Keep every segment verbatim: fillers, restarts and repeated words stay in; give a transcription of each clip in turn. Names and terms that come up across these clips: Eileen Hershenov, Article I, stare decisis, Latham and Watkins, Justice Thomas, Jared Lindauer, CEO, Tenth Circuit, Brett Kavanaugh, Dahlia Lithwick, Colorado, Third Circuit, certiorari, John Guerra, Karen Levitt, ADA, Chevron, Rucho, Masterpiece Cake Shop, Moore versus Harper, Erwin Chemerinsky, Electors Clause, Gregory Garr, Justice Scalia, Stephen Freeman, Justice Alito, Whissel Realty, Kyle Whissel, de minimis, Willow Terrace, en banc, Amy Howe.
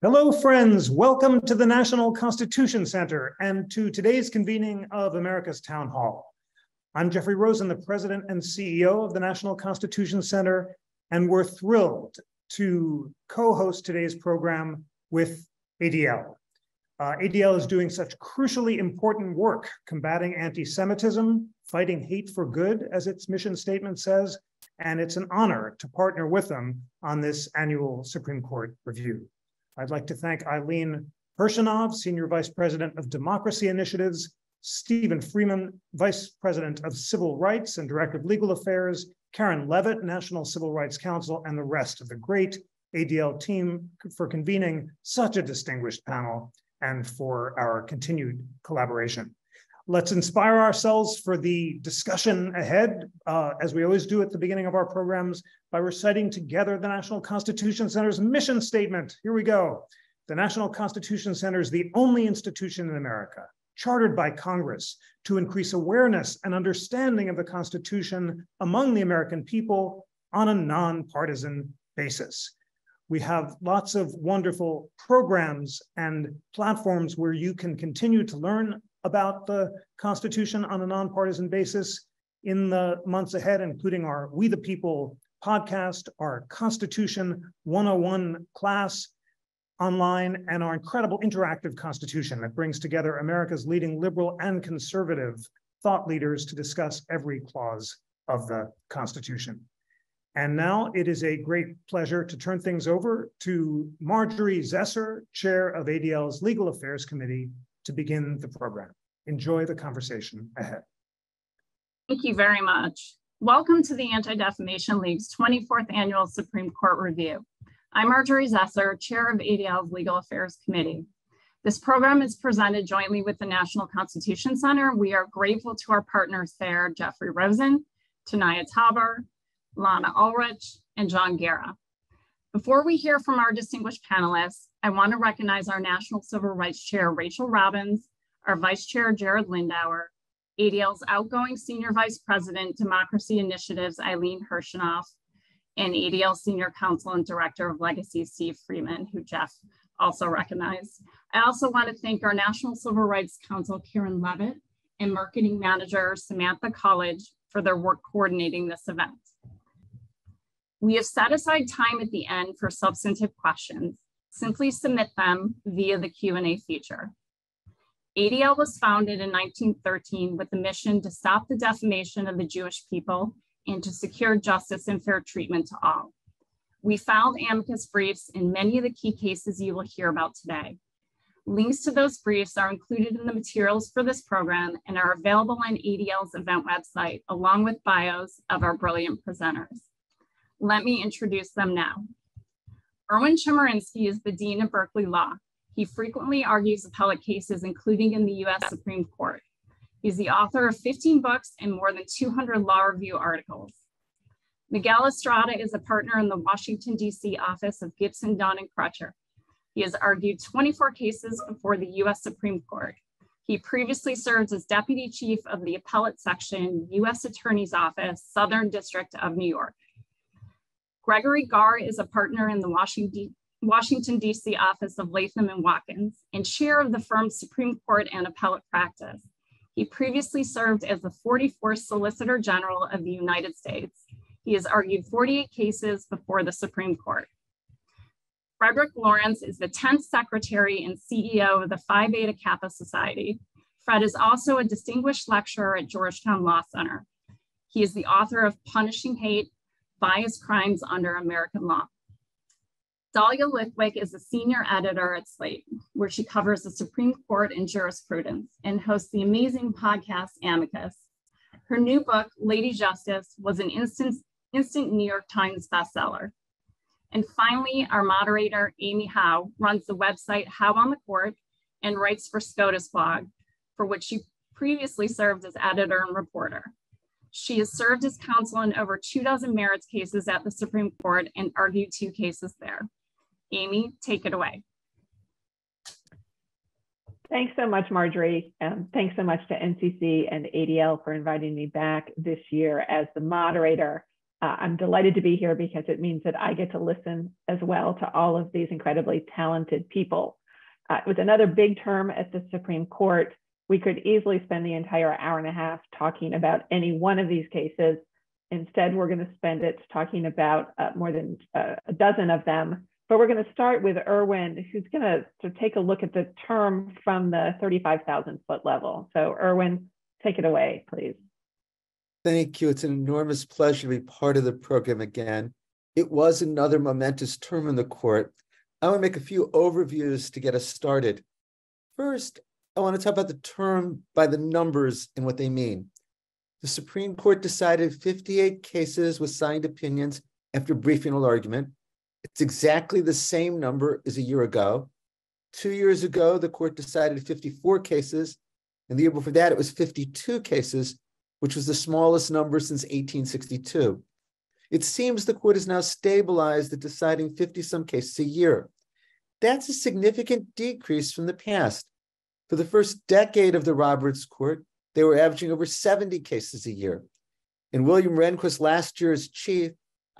Hello, friends. Welcome to the National Constitution Center and to today's convening of America's Town Hall. I'm Jeffrey Rosen, the president and C E O of the National Constitution Center, and we're thrilled to co-host today's program with A D L. Uh, A D L is doing such crucially important work combating anti-Semitism, fighting hate for good, as its mission statement says, and it's an honor to partner with them on this annual Supreme Court review. I'd like to thank Eileen Hershenov, Senior Vice President of Democracy Initiatives, Stephen Freeman, Vice President of Civil Rights and Director of Legal Affairs, Karen Levitt, National Civil Rights Council, and the rest of the great A D L team for convening such a distinguished panel and for our continued collaboration. Let's inspire ourselves for the discussion ahead, uh, as we always do at the beginning of our programs, by reciting together the National Constitution Center's mission statement. Here we go. The National Constitution Center is the only institution in America, chartered by Congress, to increase awareness and understanding of the Constitution among the American people on a nonpartisan basis. We have lots of wonderful programs and platforms where you can continue to learn about the Constitution on a nonpartisan basis in the months ahead, including our We the People podcast, our Constitution one oh one class online, and our incredible interactive Constitution that brings together America's leading liberal and conservative thought leaders to discuss every clause of the Constitution. And now it is a great pleasure to turn things over to Marjorie Zessner, chair of A D L's Legal Affairs Committee, to begin the program. Enjoy the conversation ahead. Thank you very much. Welcome to the Anti-Defamation League's twenty-fourth Annual Supreme Court Review. I'm Marjorie Zessner, chair of A D L's Legal Affairs Committee. This program is presented jointly with the National Constitution Center. We are grateful to our partners there, Jeffrey Rosen, Tanaya Taber, Lana Ulrich, and John Guerra. Before we hear from our distinguished panelists, I want to recognize our National Civil Rights Chair, Rachel Robbins, our Vice Chair, Jared Lindauer, A D L's outgoing Senior Vice President, Democracy Initiatives, Eileen Hershenov, and A D L Senior Counsel and Director of Legacy, Steve Freeman, who Jeff also recognized. I also want to thank our National Civil Rights Counsel, Karen Levitt, and Marketing Manager, Samantha College, for their work coordinating this event. We have set aside time at the end for substantive questions. Simply submit them via the Q and A feature. A D L was founded in nineteen thirteen with the mission to stop the defamation of the Jewish people and to secure justice and fair treatment to all. We filed amicus briefs in many of the key cases you will hear about today. Links to those briefs are included in the materials for this program and are available on A D L's event website, along with bios of our brilliant presenters. Let me introduce them now. Erwin Chemerinsky is the Dean of Berkeley Law. He frequently argues appellate cases, including in the U S Supreme Court. He's the author of fifteen books and more than two hundred law review articles. Miguel Estrada is a partner in the Washington, D C office of Gibson, Dunn and Crutcher. He has argued twenty-four cases before the U S Supreme Court. He previously served as Deputy Chief of the Appellate Section, U S Attorney's Office, Southern District of New York. Gregory Garr is a partner in the Washington, D C office of Latham and Watkins and chair of the firm's Supreme Court and appellate practice. He previously served as the forty-fourth Solicitor General of the United States. He has argued forty-eight cases before the Supreme Court. Frederick Lawrence is the tenth Secretary and C E O of the Phi Beta Kappa Society. Fred is also a distinguished lecturer at Georgetown Law Center. He is the author of Punishing Hate, Bias Crimes Under American Law. Dahlia Lithwick is a senior editor at Slate, where she covers the Supreme Court and jurisprudence and hosts the amazing podcast Amicus. Her new book, Lady Justice, was an instant, instant New York Times bestseller. And finally, our moderator, Amy Howe, runs the website Howe on the Court and writes for SCOTUS blog, for which she previously served as editor and reporter. She has served as counsel in over two dozen merits cases at the Supreme Court and argued two cases there. Amy, take it away. Thanks so much, Marjorie. Um, thanks so much to N C C and A D L for inviting me back this year as the moderator Uh, I'm delighted to be here because it means that I get to listen as well to all of these incredibly talented people. Uh, it was another big term at the Supreme Court. We could easily spend the entire hour and a half talking about any one of these cases. Instead, we're going to spend it talking about uh, more than uh, a dozen of them. But we're going to start with Erwin, who's going to sort of take a look at the term from the thirty-five thousand foot level. So Erwin, take it away, please. Thank you. It's an enormous pleasure to be part of the program again. It was another momentous term in the court. I want to make a few overviews to get us started. First, I want to talk about the term by the numbers and what they mean. The Supreme Court decided fifty-eight cases with signed opinions after briefing oral argument. It's exactly the same number as a year ago. Two years ago, the court decided fifty-four cases, and the year before that, it was fifty-two cases, which was the smallest number since eighteen sixty-two. It seems the court has now stabilized at deciding fifty-some cases a year. That's a significant decrease from the past. For the first decade of the Roberts Court, they were averaging over seventy cases a year. In William Rehnquist's last year as chief,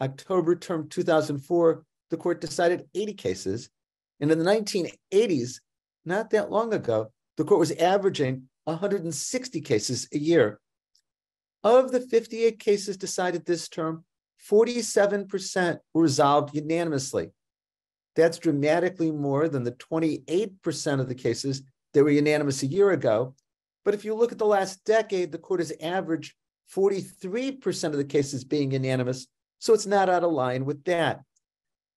October term two thousand four, the court decided eighty cases. And in the nineteen eighties, not that long ago, the court was averaging one hundred sixty cases a year. Of the fifty-eight cases decided this term, forty-seven percent were resolved unanimously. That's dramatically more than the twenty-eight percent of the cases that were unanimous a year ago. But if you look at the last decade, the court has averaged forty-three percent of the cases being unanimous, so it's not out of line with that.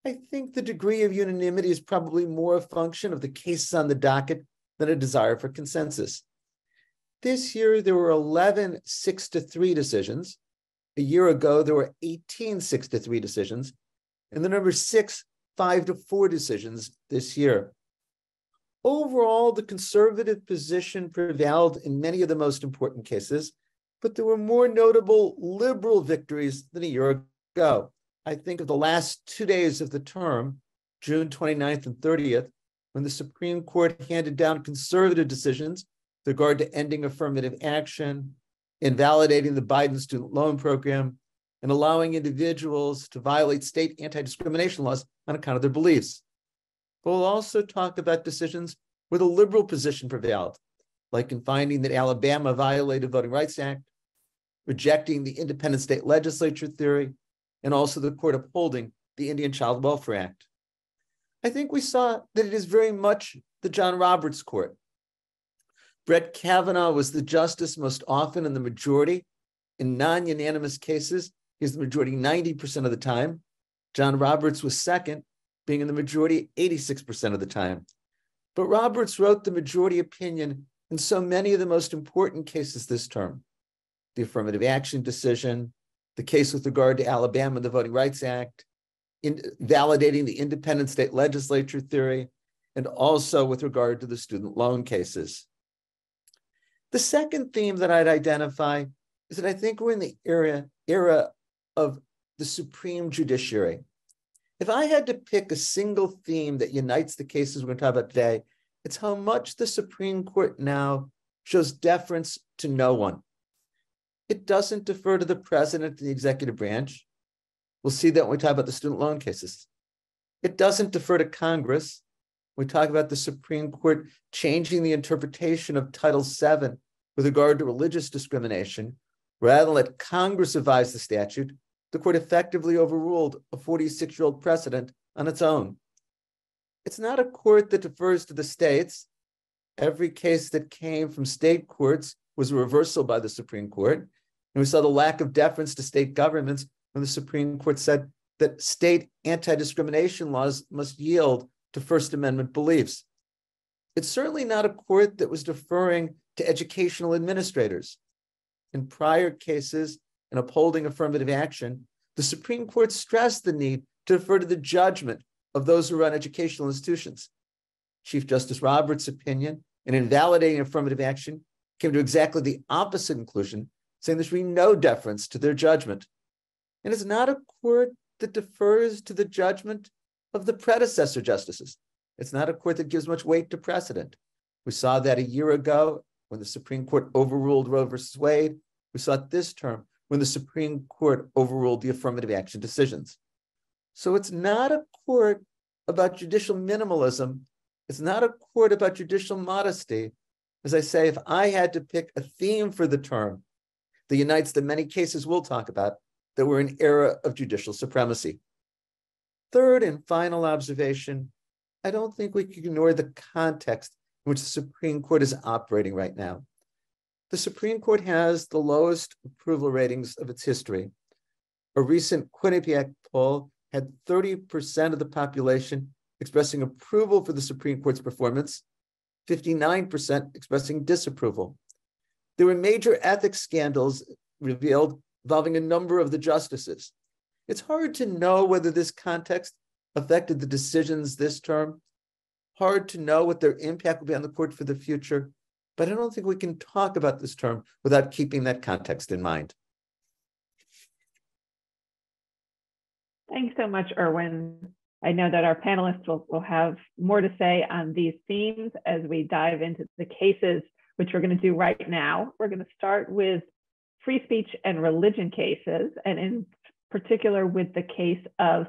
I think the degree of unanimity is probably more a function of the cases on the docket than a desire for consensus. This year, there were eleven six to three decisions. A year ago, there were eighteen six to three decisions, and the number six, five to four decisions this year. Overall, the conservative position prevailed in many of the most important cases, but there were more notable liberal victories than a year ago. I think of the last two days of the term, June twenty-ninth and thirtieth, when the Supreme Court handed down conservative decisions with regard to ending affirmative action, invalidating the Biden student loan program, and allowing individuals to violate state anti-discrimination laws on account of their beliefs. We'll also talk about decisions where the liberal position prevailed, like in finding that Alabama violated the Voting Rights Act, rejecting the independent state legislature theory, and also the court upholding the Indian Child Welfare Act. I think we saw that it is very much the John Roberts Court. Brett Kavanaugh was the justice most often in the majority. In non-unanimous cases, he's the majority ninety percent of the time. John Roberts was second, being in the majority eighty-six percent of the time. But Roberts wrote the majority opinion in so many of the most important cases this term: the affirmative action decision, the case with regard to Alabama and the Voting Rights Act, in validating the independent state legislature theory, and also with regard to the student loan cases. The second theme that I'd identify is that I think we're in the era, era of the supreme judiciary. If I had to pick a single theme that unites the cases we're going to talk about today, it's how much the Supreme Court now shows deference to no one. It doesn't defer to the president and the executive branch. We'll see that when we talk about the student loan cases. It doesn't defer to Congress. We talk about the Supreme Court changing the interpretation of Title seven with regard to religious discrimination. Rather than let Congress revise the statute, the court effectively overruled a forty-six-year-old precedent on its own. It's not a court that defers to the states. Every case that came from state courts was a reversal by the Supreme Court. And we saw the lack of deference to state governments when the Supreme Court said that state anti-discrimination laws must yield to First Amendment beliefs. It's certainly not a court that was deferring to educational administrators. In prior cases, and upholding affirmative action, the Supreme Court stressed the need to defer to the judgment of those who run educational institutions. Chief Justice Roberts' opinion in invalidating affirmative action came to exactly the opposite conclusion, saying there should be no deference to their judgment. And it's not a court that defers to the judgment of the predecessor justices. It's not a court that gives much weight to precedent. We saw that a year ago when the Supreme Court overruled Roe versus Wade. We saw it this term when the Supreme Court overruled the affirmative action decisions. So it's not a court about judicial minimalism. It's not a court about judicial modesty. As I say, if I had to pick a theme for the term that unites the many cases we'll talk about, that we're in an era of judicial supremacy. Third and final observation, I don't think we can ignore the context in which the Supreme Court is operating right now. The Supreme Court has the lowest approval ratings of its history. A recent Quinnipiac poll had thirty percent of the population expressing approval for the Supreme Court's performance, fifty-nine percent expressing disapproval. There were major ethics scandals revealed involving a number of the justices. It's hard to know whether this context affected the decisions this term, hard to know what their impact will be on the court for the future, but I don't think we can talk about this term without keeping that context in mind. Thanks so much, Erwin. I know that our panelists will, will have more to say on these themes as we dive into the cases, which we're going to do right now. We're going to start with free speech and religion cases, and in particular with the case of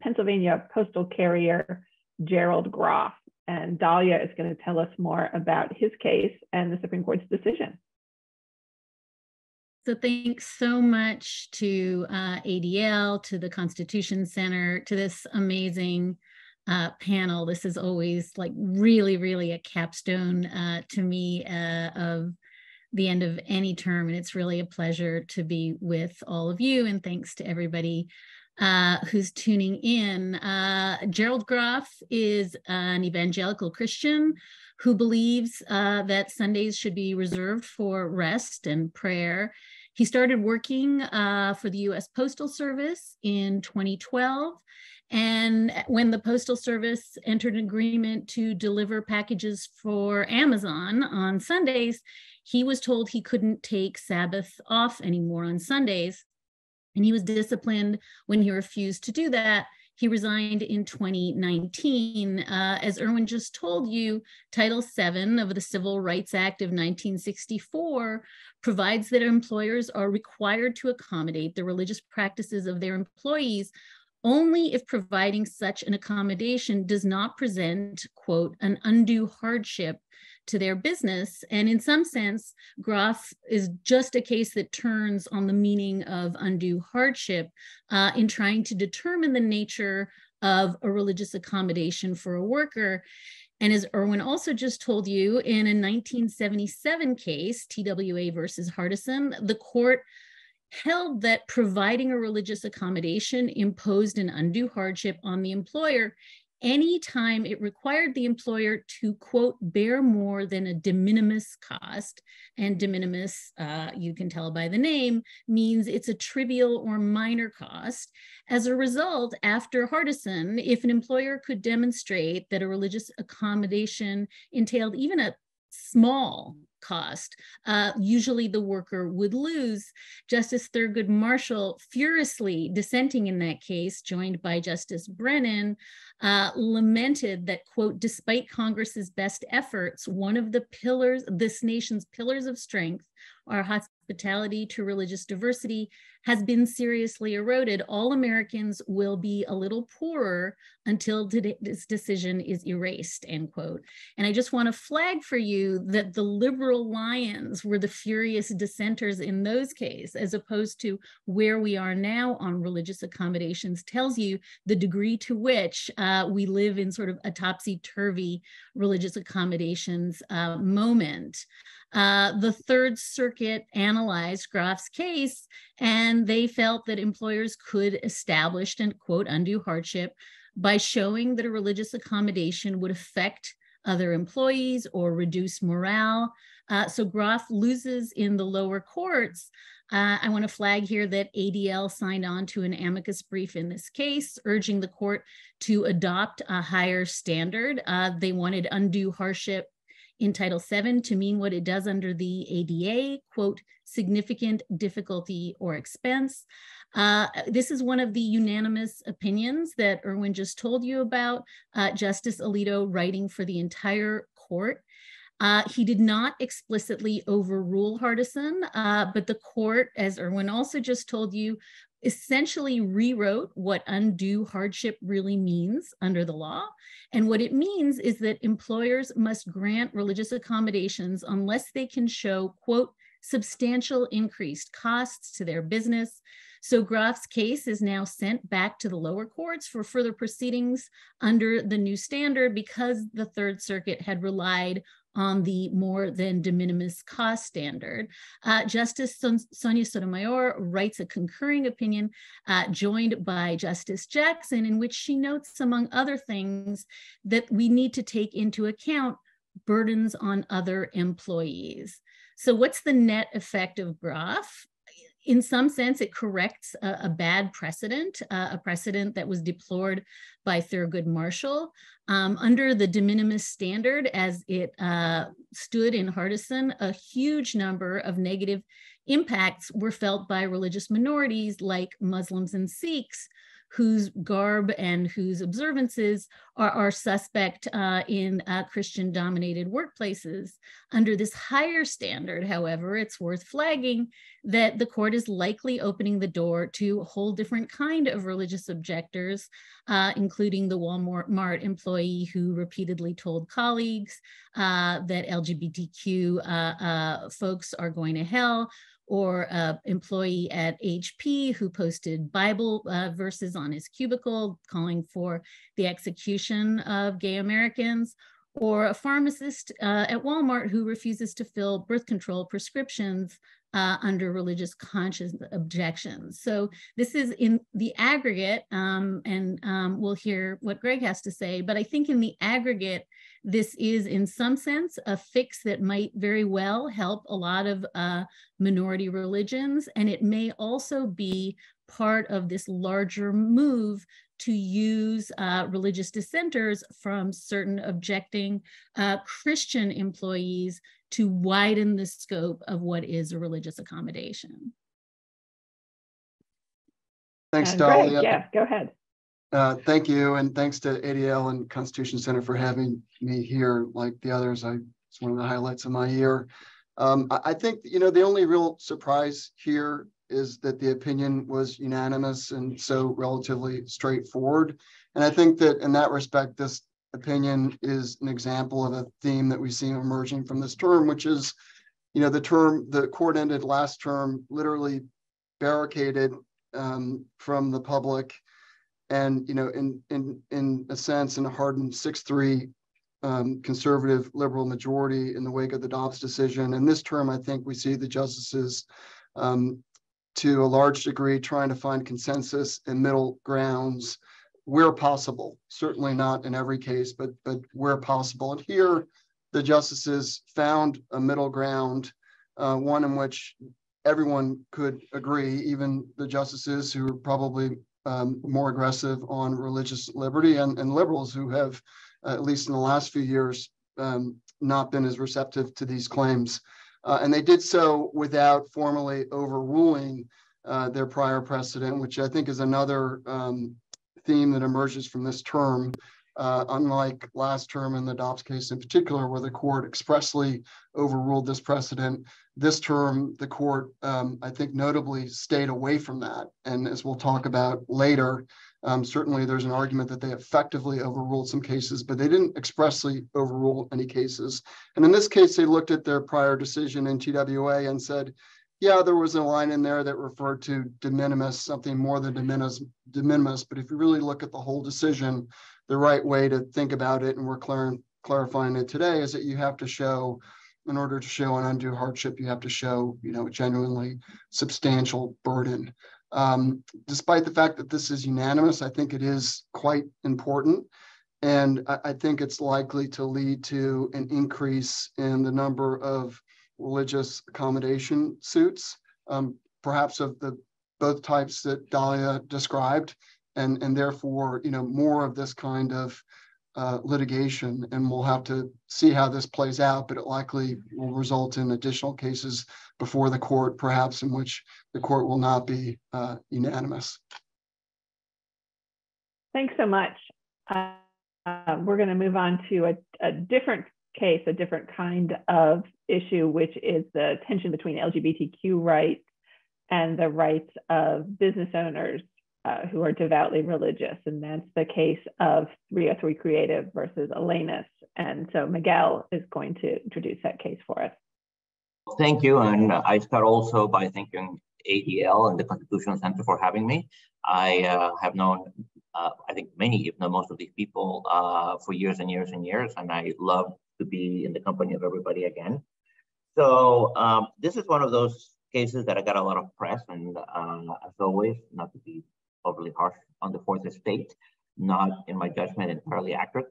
Pennsylvania postal carrier Gerald Groff. And Dahlia is going to tell us more about his case and the Supreme Court's decision. So thanks so much to uh, A D L, to the Constitution Center, to this amazing uh, panel. This is always like really, really a capstone uh, to me uh, of the end of any term. And it's really a pleasure to be with all of you. And thanks to everybody uh, who's tuning in. Uh, Gerald Groff is an evangelical Christian who believes uh, that Sundays should be reserved for rest and prayer. He started working uh, for the U S Postal Service in twenty twelve. And when the Postal Service entered an agreement to deliver packages for Amazon on Sundays, he was told he couldn't take Sabbath off anymore on Sundays. And he was disciplined when he refused to do that. He resigned in twenty nineteen. Uh, as Erwin just told you, Title seven of the Civil Rights Act of nineteen sixty-four provides that employers are required to accommodate the religious practices of their employees only if providing such an accommodation does not present, quote, an undue hardship to their business. And in some sense, Groff is just a case that turns on the meaning of undue hardship uh, in trying to determine the nature of a religious accommodation for a worker. And as Erwin also just told you, in a nineteen seventy-seven case, T W A versus Hardison, the court held that providing a religious accommodation imposed an undue hardship on the employer anytime it required the employer to, quote, bear more than a de minimis cost. And de minimis, uh, you can tell by the name, means it's a trivial or minor cost. As a result, after Hardison, if an employer could demonstrate that a religious accommodation entailed even a small cost, uh, usually the worker would lose. Justice Thurgood Marshall, furiously dissenting in that case, joined by Justice Brennan, uh, lamented that, quote, despite Congress's best efforts, one of the pillars, this nation's pillars of strength, our hospitality to religious diversity, has been seriously eroded. All Americans will be a little poorer until this decision is erased, end quote. And I just want to flag for you that the liberal lions were the furious dissenters in those cases, as opposed to where we are now on religious accommodations, tells you the degree to which uh, we live in sort of a topsy-turvy religious accommodations uh, moment. Uh, the Third Circuit analyzed Groff's case, and they felt that employers could establish an, quote, undue hardship by showing that a religious accommodation would affect other employees or reduce morale. Uh, so Groff loses in the lower courts. Uh, I want to flag here that A D L signed on to an amicus brief in this case, urging the court to adopt a higher standard. Uh, they wanted undue hardship in Title seven to mean what it does under the A D A, quote, significant difficulty or expense. Uh, this is one of the unanimous opinions that Erwin just told you about, uh, Justice Alito writing for the entire court. Uh, he did not explicitly overrule Hardison, uh, but the court, as Erwin also just told you, essentially rewrote what undue hardship really means under the law. And what it means is that employers must grant religious accommodations unless they can show, quote, substantial increased costs to their business. So Groff's case is now sent back to the lower courts for further proceedings under the new standard because the Third Circuit had relied on the more than de minimis cost standard. Uh, Justice Son- Sonia Sotomayor writes a concurring opinion uh, joined by Justice Jackson, in which she notes, among other things, that we need to take into account burdens on other employees. So what's the net effect of Groff? In some sense, it corrects a, a bad precedent, uh, a precedent that was deplored by Thurgood Marshall. Um, under the de minimis standard, as it uh, stood in Hardison, a huge number of negative impacts were felt by religious minorities like Muslims and Sikhs, whose garb and whose observances are, are suspect uh, in uh, Christian-dominated workplaces. Under this higher standard, however, it's worth flagging that the court is likely opening the door to a whole different kind of religious objectors, uh, including the Walmart employee who repeatedly told colleagues uh, that L G B T Q uh, uh, folks are going to hell, or an employee at H P who posted Bible uh, verses on his cubicle calling for the execution of gay Americans, or a pharmacist uh, at Walmart who refuses to fill birth control prescriptions uh, under religious conscience objections. So this is in the aggregate, um, and um, we'll hear what Greg has to say, but I think in the aggregate, this is in some sense a fix that might very well help a lot of uh, minority religions, and it may also be part of this larger move to use uh, religious dissenters from certain objecting uh, Christian employees to widen the scope of what is a religious accommodation. Thanks, Dahlia. Right. Yeah, go ahead. Uh, thank you, and thanks to A D L and Constitution Center for having me here. Like the others, I, it's one of the highlights of my year. Um, I, I think, you know, the only real surprise here is that the opinion was unanimous and so relatively straightforward. And I think that in that respect, this opinion is an example of a theme that we see emerging from this term, which is, you know, the term, the court ended last term literally barricaded um, from the public. And, you know, in in in a sense, in a hardened six three um, conservative liberal majority in the wake of the Dobbs decision. And this term, I think we see the justices um, to a large degree trying to find consensus and middle grounds where possible, certainly not in every case, but, but where possible. And here, the justices found a middle ground, uh, one in which everyone could agree, even the justices who were probably Um, more aggressive on religious liberty, and, and liberals who have, uh, at least in the last few years, um, not been as receptive to these claims. Uh, and they did so without formally overruling uh, their prior precedent, which I think is another um, theme that emerges from this term, uh, unlike last term in the Dobbs case in particular, where the court expressly overruled this precedent. This term, the court, um, I think, notably stayed away from that. And as we'll talk about later, um, certainly there's an argument that they effectively overruled some cases, but they didn't expressly overrule any cases. And in this case, they looked at their prior decision in T W A and said, yeah, there was a line in there that referred to de minimis, something more than de minimis, de minimis. But if you really look at the whole decision, the right way to think about it, and we're clar- clarifying it today, is that you have to show, in order to show an undue hardship, you have to show, you know, a genuinely substantial burden. Um, despite the fact that this is unanimous, I think it is quite important. And I, I think it's likely to lead to an increase in the number of religious accommodation suits, um, perhaps of the both types that Dahlia described, and, and therefore, you know, more of this kind of Uh, litigation, and we'll have to see how this plays out, but it likely will result in additional cases before the court, perhaps, in which the court will not be uh, unanimous. Thanks so much. Uh, uh, we're going to move on to a, a different case, a different kind of issue, which is the tension between L G B T Q rights and the rights of business owners uh, who are devoutly religious. And that's the case of three oh three Creative versus Elenis. And so Miguel is going to introduce that case for us. Thank you. And I start also by thanking A D L and the Constitutional Center for having me. I uh, have known, uh, I think many, if not most of these people uh, for years and years and years, and I love to be in the company of everybody again. So um, this is one of those cases that I got a lot of press, and um, as always, not to be overly harsh on the fourth estate, not in my judgment entirely accurate.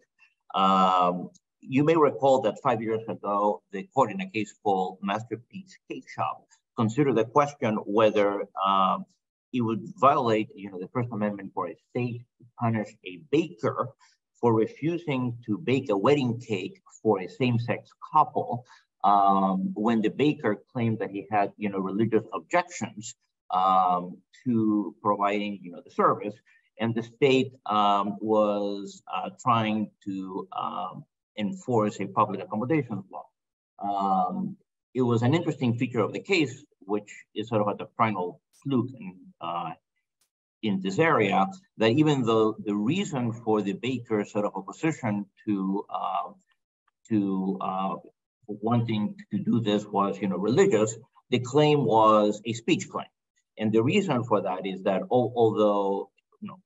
Um, you may recall that five years ago, the court in a case called Masterpiece Cake Shop considered the question whether um, it would violate, you know, the First Amendment for a state to punish a baker for refusing to bake a wedding cake for a same-sex couple um, when the baker claimed that he had, you know, religious objections um, to providing, you know, the service, and the state um, was uh, trying to um, enforce a public accommodations law. Um, it was an interesting feature of the case, which is sort of at the final fluke in, uh, in this area, that even though the reason for the baker's sort of opposition to uh, to uh, wanting to do this was, you know, religious, the claim was a speech claim. And the reason for that is that al although, you know,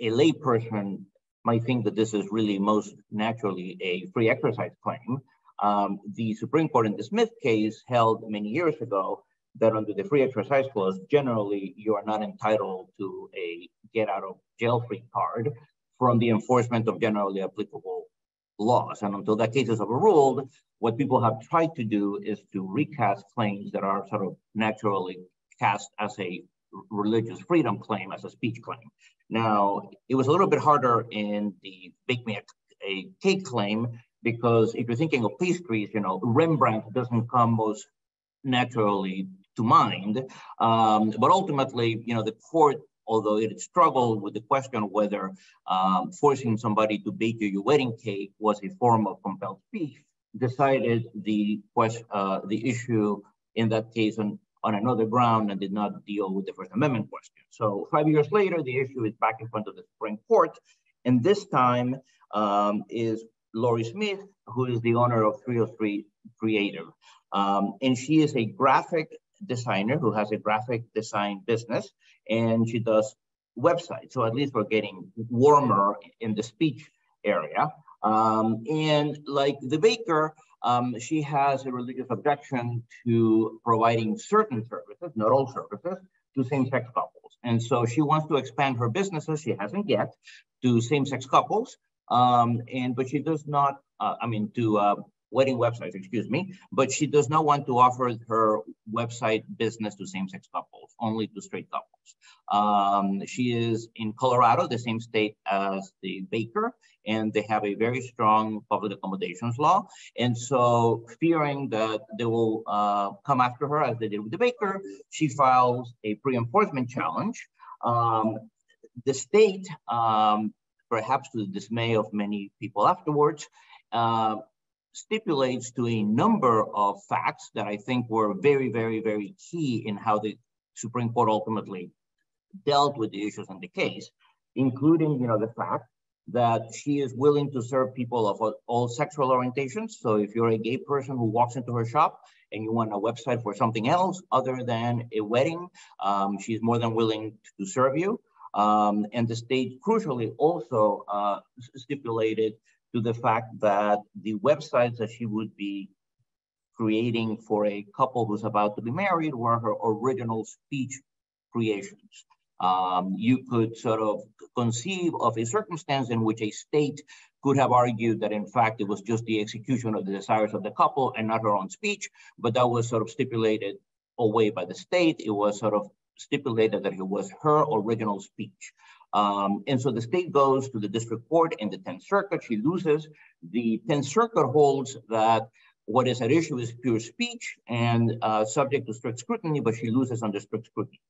a lay person might think that this is really most naturally a free exercise claim, um, the Supreme Court in the Smith case held many years ago that under the free exercise clause, generally you are not entitled to a get out of jail free card from the enforcement of generally applicable laws. And until that case is overruled, what people have tried to do is to recast claims that are sort of naturally cast as a religious freedom claim, as a speech claim. Now, it was a little bit harder in the bake me a, a cake claim, because if you're thinking of pastries, you know, Rembrandt doesn't come most naturally to mind, um, but ultimately, you know, the court, although it struggled with the question whether um, forcing somebody to bake you your wedding cake was a form of compelled speech, decided the question, uh, the issue in that case on, on another ground, and did not deal with the First Amendment question. So five years later, the issue is back in front of the Supreme Court, and this time um, is Lori Smith, who is the owner of three oh three Creative. Um, and she is a graphic designer who has a graphic design business, and she does websites. So at least we're getting warmer in the speech area. Um, and like the baker, um, she has a religious objection to providing certain services, not all services, to same-sex couples. And so she wants to expand her businesses, she hasn't yet, to same-sex couples, um, and but she does not, uh, I mean, to uh, wedding websites, excuse me, but she does not want to offer her website business to same-sex couples, only to straight couples. Um, she is in Colorado, the same state as the baker, and they have a very strong public accommodations law. And so fearing that they will uh, come after her as they did with the baker, she files a pre-enforcement challenge. Um, the state, um, perhaps to the dismay of many people afterwards, uh, stipulates to a number of facts that I think were very, very, very key in how the Supreme Court ultimately dealt with the issues in the case, including, you know, the fact that she is willing to serve people of all sexual orientations. So if you're a gay person who walks into her shop and you want a website for something else other than a wedding, um, she's more than willing to serve you. Um, and the state crucially also uh, stipulated to the fact that the websites that she would be creating for a couple who's about to be married were her original speech creations. Um, you could sort of conceive of a circumstance in which a state could have argued that in fact it was just the execution of the desires of the couple and not her own speech, but that was sort of stipulated away by the state. It was sort of stipulated that it was her original speech. Um, and so the state goes to the district court in the Tenth Circuit. She loses. The Tenth Circuit holds that what is at issue is pure speech and uh, subject to strict scrutiny, but she loses under strict scrutiny.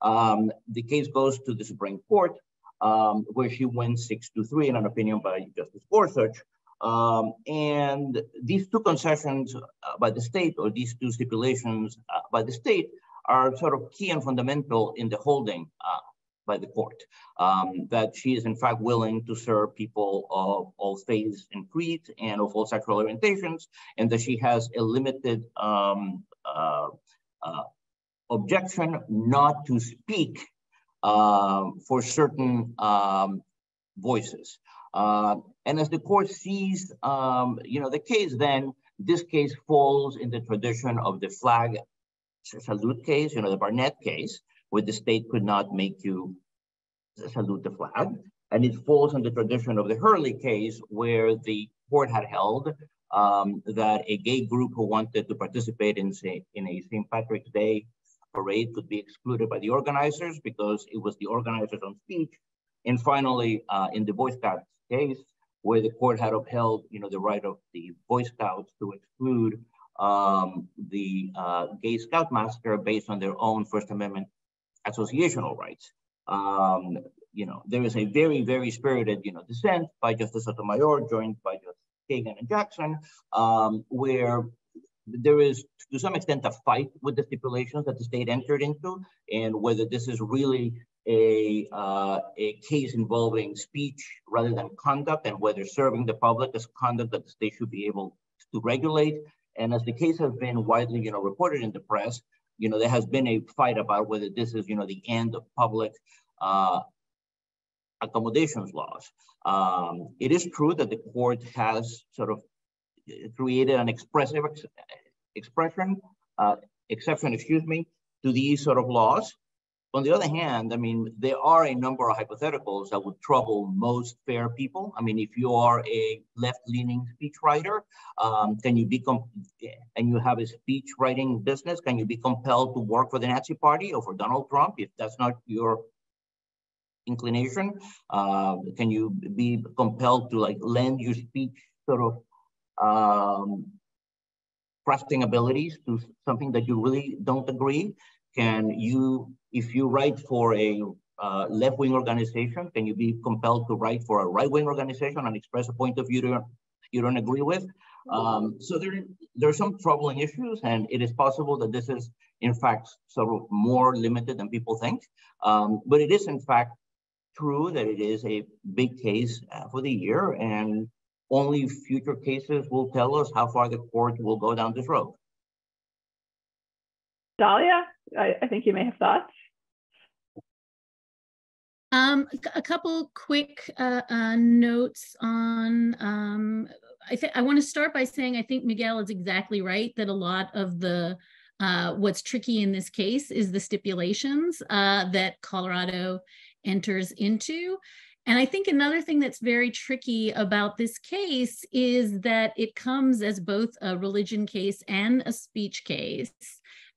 Um, the case goes to the Supreme Court, um, where she wins six to three in an opinion by Justice Gorsuch. Um, and these two concessions by the state, or these two stipulations by the state, are sort of key and fundamental in the holding uh, by the court, um, that she is in fact willing to serve people of all faiths and creeds and of all sexual orientations, and that she has a limited um, uh, uh, objection not to speak uh, for certain um, voices. Uh, and as the court sees, um, you know, the case, then this case falls in the tradition of the flag salute case, you know, the Barnett case, where the state could not make you salute the flag. And it falls in the tradition of the Hurley case, where the court had held um, that a gay group who wanted to participate in, say, in a Saint Patrick's Day parade could be excluded by the organizers because it was the organizers' own speech. And finally, uh, in the Boy Scouts case, where the court had upheld, you know, the right of the Boy Scouts to exclude um, the uh, gay scoutmaster based on their own First Amendment associational rights. Um, you know, there is a very, very spirited, you know, dissent by Justice Sotomayor, joined by Justice Kagan and Jackson, um, where there is, to some extent, a fight with the stipulations that the state entered into, and whether this is really a uh, a case involving speech rather than conduct, and whether serving the public is conduct that the state should be able to regulate. And as the case has been widely, you know, reported in the press, you know, there has been a fight about whether this is, you know, the end of public uh, accommodations laws. Um, it is true that the court has sort of created an expressive ex expression, uh, exception, excuse me, to these sort of laws. On the other hand, I mean, there are a number of hypotheticals that would trouble most fair people. I mean, if you are a left-leaning speechwriter, um, can you be and you have a speech writing business, can you be compelled to work for the Nazi Party or for Donald Trump if that's not your inclination? Uh, can you be compelled to like lend your speech sort of um, crafting abilities to something that you really don't agree? Can you, if you write for a uh, left-wing organization, can you be compelled to write for a right-wing organization and express a point of view you don't, you don't agree with? Um, so there, there are some troubling issues, and it is possible that this is, in fact, sort of more limited than people think. Um, but it is, in fact, true that it is a big case uh, for the year, and only future cases will tell us how far the court will go down this road. Dahlia, I, I think you may have thoughts. Um, a couple quick uh, uh, notes on, um, I, I want to start by saying I think Miguel is exactly right that a lot of the, uh, what's tricky in this case is the stipulations uh, that Colorado enters into. And I think another thing that's very tricky about this case is that it comes as both a religion case and a speech case.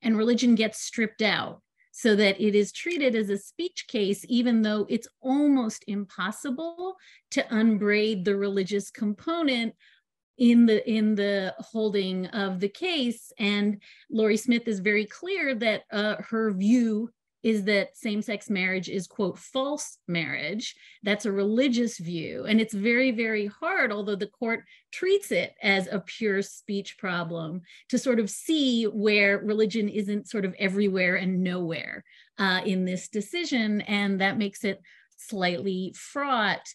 And religion gets stripped out so that it is treated as a speech case, even though it's almost impossible to unbraid the religious component in the in the holding of the case. And Lori Smith is very clear that uh, her view is that same-sex marriage is, quote, false marriage. That's a religious view. And it's very, very hard, although the court treats it as a pure speech problem, to sort of see where religion isn't sort of everywhere and nowhere uh, in this decision. And that makes it slightly fraught.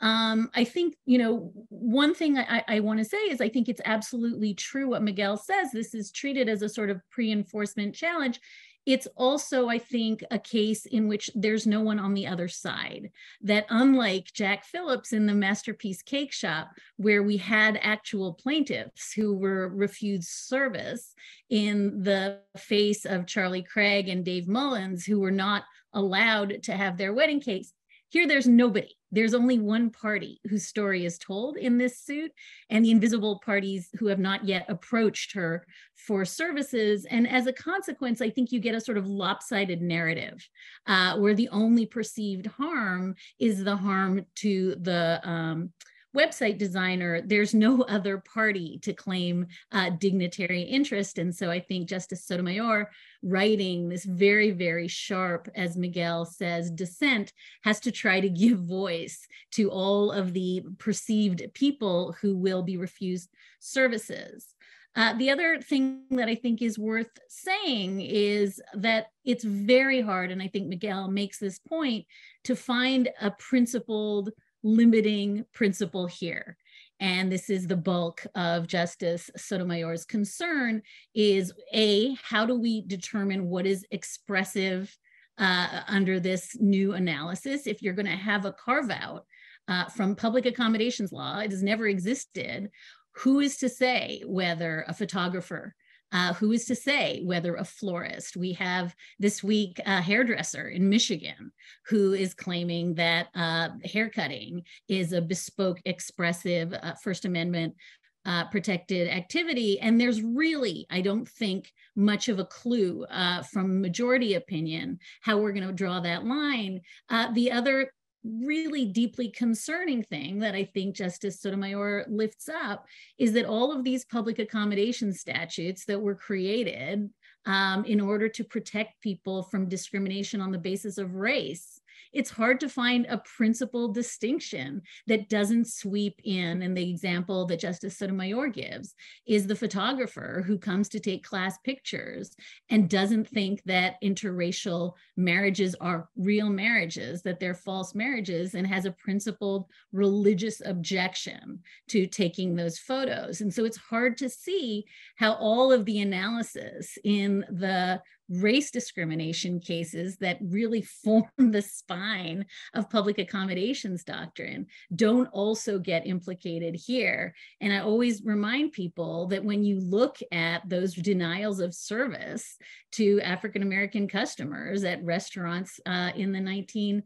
Um, I think, you know, one thing I, I want to say is I think it's absolutely true what Miguel says. This is treated as a sort of pre-enforcement challenge. It's also, I think, a case in which there's no one on the other side. That unlike Jack Phillips in the Masterpiece Cake Shop, where we had actual plaintiffs who were refused service in the face of Charlie Craig and Dave Mullins, who were not allowed to have their wedding cakes, here there's nobody. There's only one party whose story is told in this suit, and the invisible parties who have not yet approached her for services. And as a consequence, I think you get a sort of lopsided narrative uh, where the only perceived harm is the harm to the um, website designer, there's no other party to claim uh, dignitary interest. And so I think Justice Sotomayor writing this very, very sharp, as Miguel says, dissent has to try to give voice to all of the perceived people who will be refused services. Uh, the other thing that I think is worth saying is that it's very hard, and I think Miguel makes this point, to find a principled, limiting principle here. And this is the bulk of Justice Sotomayor's concern is, A, how do we determine what is expressive uh, under this new analysis? If you're going to have a carve out uh, from public accommodations law, it has never existed. Who is to say whether a photographer, uh, who is to say whether a florist? We have this week a hairdresser in Michigan who is claiming that uh, haircutting is a bespoke, expressive uh, First Amendment uh, protected activity. And there's really, I don't think, much of a clue uh, from majority opinion how we're going to draw that line. Uh, the other really deeply concerning thing that I think Justice Sotomayor lifts up is that all of these public accommodation statutes that were created um, in order to protect people from discrimination on the basis of race, it's hard to find a principled distinction that doesn't sweep in. And the example that Justice Sotomayor gives is the photographer who comes to take class pictures and doesn't think that interracial marriages are real marriages, that they're false marriages, and has a principled religious objection to taking those photos. And so it's hard to see how all of the analysis in the race discrimination cases that really form the spine of public accommodations doctrine don't also get implicated here. And I always remind people that when you look at those denials of service to African-American customers at restaurants uh, in the nineteen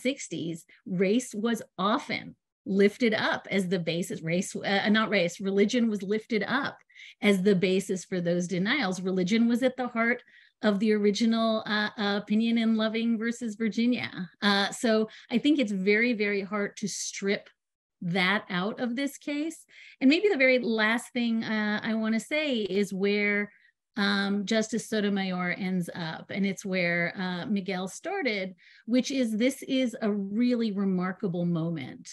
sixties, race was often lifted up as the basis, race, uh, not race, religion was lifted up as the basis for those denials. Religion was at the heart of the original uh, opinion in Loving versus Virginia. Uh, so I think it's very, very hard to strip that out of this case. And maybe the very last thing uh, I want to say is where Um, Justice Sotomayor ends up, and it's where uh, Miguel started, which is this is a really remarkable moment.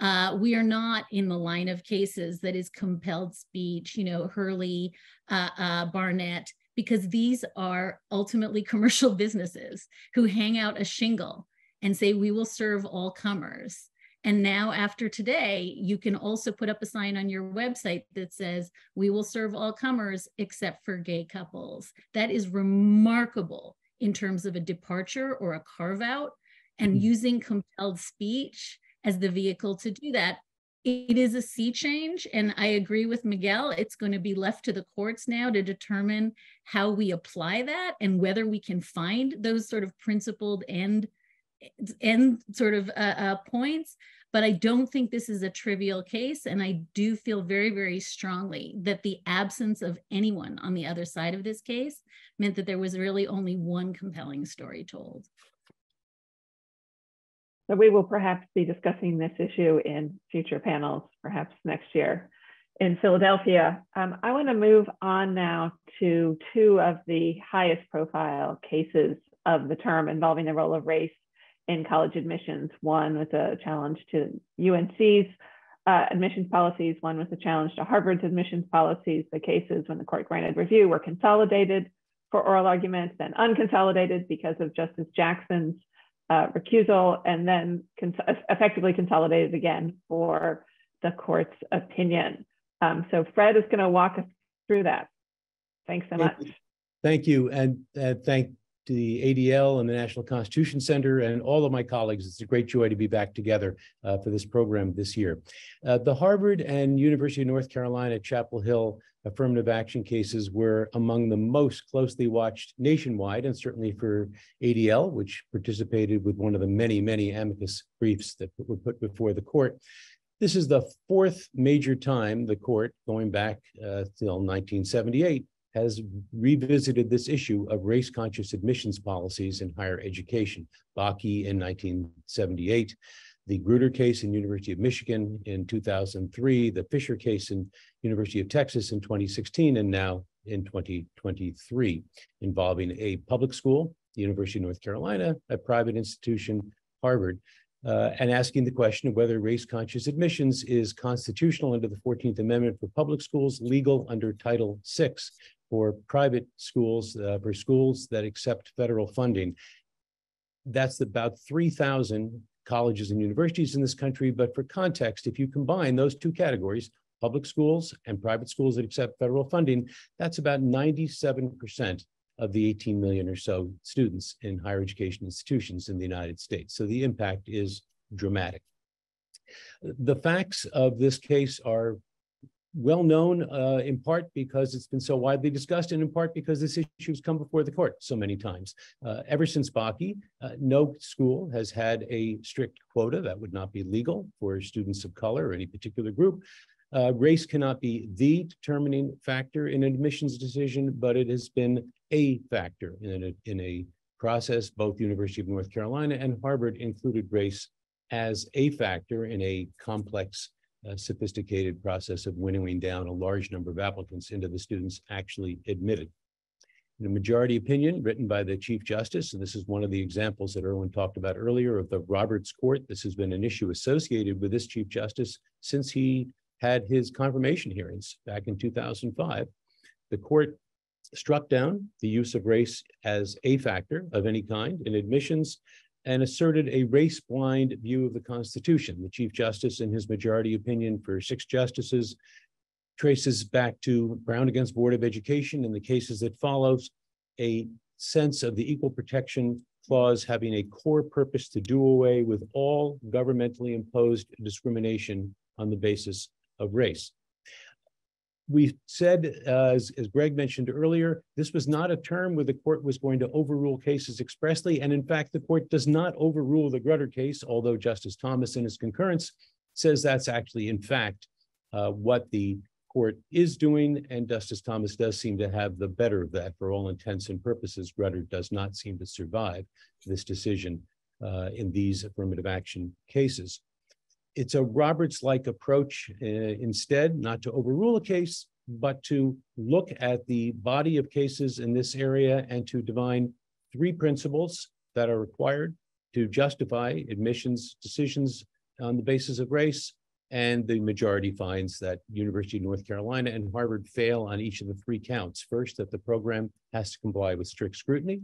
Uh, we are not in the line of cases that is compelled speech, you know, Hurley, uh, uh, Barnett, because these are ultimately commercial businesses who hang out a shingle and say, we will serve all comers. And now after today, you can also put up a sign on your website that says, we will serve all comers except for gay couples. That is remarkable in terms of a departure or a carve out, and using compelled speech as the vehicle to do that. It is a sea change, and I agree with Miguel, it's going to be left to the courts now to determine how we apply that and whether we can find those sort of principled end end sort of uh, uh, points. But I don't think this is a trivial case. And I do feel very, very strongly that the absence of anyone on the other side of this case meant that there was really only one compelling story told. So we will perhaps be discussing this issue in future panels, perhaps next year in Philadelphia. Um, I want to move on now to two of the highest profile cases of the term involving the role of race in college admissions. One was a challenge to U N C's uh, admissions policies, one was a challenge to Harvard's admissions policies. The cases, when the court granted review, were consolidated for oral arguments, then unconsolidated because of Justice Jackson's uh, recusal, and then cons effectively consolidated again for the court's opinion. Um, so Fred is going to walk us through that. Thanks so much. Thank you, and uh, thank to the A D L and the National Constitution Center and all of my colleagues. It's a great joy to be back together uh, for this program this year. Uh, the Harvard and University of North Carolina Chapel Hill affirmative action cases were among the most closely watched nationwide, and certainly for A D L, which participated with one of the many, many amicus briefs that were put before the court. This is the fourth major time the court, going back uh, till nineteen seventy-eight, has revisited this issue of race-conscious admissions policies in higher education, Bakke in nineteen seventy-eight, the Grutter case in University of Michigan in two thousand three, the Fisher case in University of Texas in twenty sixteen, and now in twenty twenty-three, involving a public school, the University of North Carolina, a private institution, Harvard, uh, and asking the question of whether race-conscious admissions is constitutional under the fourteenth Amendment for public schools, legal under Title six for private schools, uh, for schools that accept federal funding. That's about three thousand colleges and universities in this country, but for context, if you combine those two categories, public schools and private schools that accept federal funding, that's about ninety-seven percent of the eighteen million or so students in higher education institutions in the United States. So the impact is dramatic. The facts of this case are well known, uh, in part because it's been so widely discussed, and in part because this issue has come before the court so many times. Uh, ever since Bakke, uh, no school has had a strict quota. That would not be legal for students of color or any particular group. Uh, race cannot be the determining factor in an admissions decision, but it has been a factor in a, in a process. Both University of North Carolina and Harvard included race as a factor in a complex, uh, sophisticated process of winnowing down a large number of applicants into the students actually admitted. In a majority opinion written by the Chief Justice, and this is one of the examples that Erwin talked about earlier of the Roberts Court. This has been an issue associated with this Chief Justice since he had his confirmation hearings back in two thousand five. The court struck down the use of race as a factor of any kind in admissions and asserted a race-blind view of the Constitution. The Chief Justice, in his majority opinion for six justices, traces back to Brown against Board of Education and the cases that follows a sense of the Equal Protection Clause having a core purpose to do away with all governmentally imposed discrimination on the basis of race. We said, uh, as, as Greg mentioned earlier, this was not a term where the court was going to overrule cases expressly. And in fact, the court does not overrule the Grutter case, although Justice Thomas in his concurrence says that's actually in fact uh, what the court is doing. And Justice Thomas does seem to have the better of that for all intents and purposes. Grutter does not seem to survive this decision uh, in these affirmative action cases. It's a Roberts-like approach uh, instead, not to overrule a case, but to look at the body of cases in this area and to divine three principles that are required to justify admissions decisions on the basis of race. And the majority finds that University of North Carolina and Harvard fail on each of the three counts. First, that the program has to comply with strict scrutiny.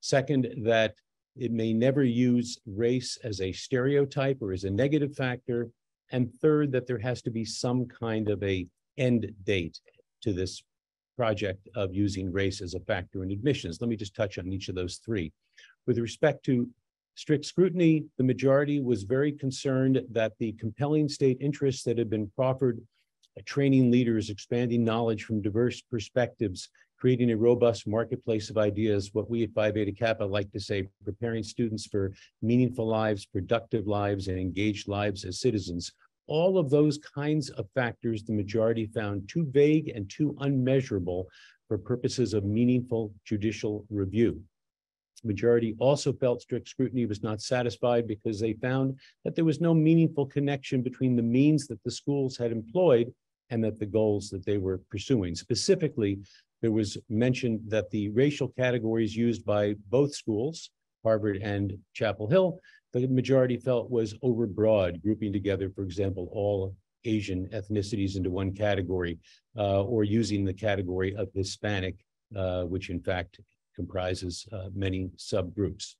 Second, that it may never use race as a stereotype or as a negative factor. And third, that there has to be some kind of a end date to this project of using race as a factor in admissions. Let me just touch on each of those three. With respect to strict scrutiny, the majority was very concerned that the compelling state interests that had been proffered, training leaders, expanding knowledge from diverse perspectives, creating a robust marketplace of ideas, what we at Phi Beta Kappa like to say, preparing students for meaningful lives, productive lives, and engaged lives as citizens. All of those kinds of factors the majority found too vague and too unmeasurable for purposes of meaningful judicial review. The majority also felt strict scrutiny was not satisfied because they found that there was no meaningful connection between the means that the schools had employed and that the goals that they were pursuing. Specifically, there was mentioned that the racial categories used by both schools, Harvard and Chapel Hill, the majority felt was overbroad, grouping together, for example, all Asian ethnicities into one category, uh, or using the category of Hispanic, uh, which in fact comprises uh, many subgroups.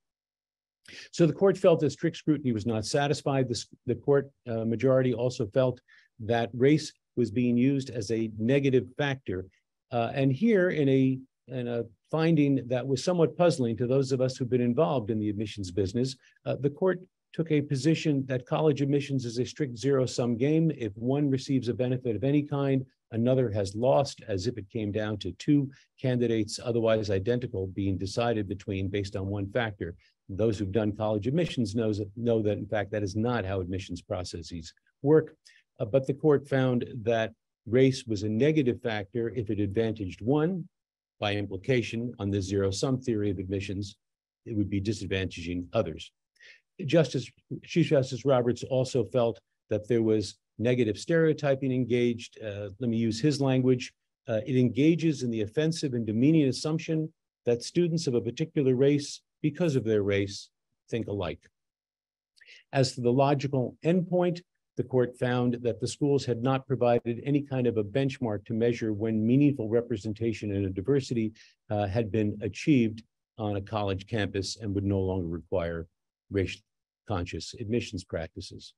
So the court felt that strict scrutiny was not satisfied. The, the court uh, majority also felt that race was being used as a negative factor. Uh, and here in a, in a finding that was somewhat puzzling to those of us who've been involved in the admissions business, uh, the court took a position that college admissions is a strict zero-sum game. If one receives a benefit of any kind, another has lost, as if it came down to two candidates otherwise identical being decided between based on one factor. Those who've done college admissions knows, know that, in fact, that is not how admissions processes work. Uh, but the court found that race was a negative factor if it advantaged one. By implication, on the zero-sum theory of admissions, it would be disadvantaging others. Justice, Chief Justice Roberts also felt that there was negative stereotyping engaged. Uh, let me use his language. Uh, it engages in the offensive and demeaning assumption that students of a particular race, because of their race, think alike. As to the logical endpoint, the court found that the schools had not provided any kind of a benchmark to measure when meaningful representation and a diversity uh, had been achieved on a college campus and would no longer require race-conscious admissions practices.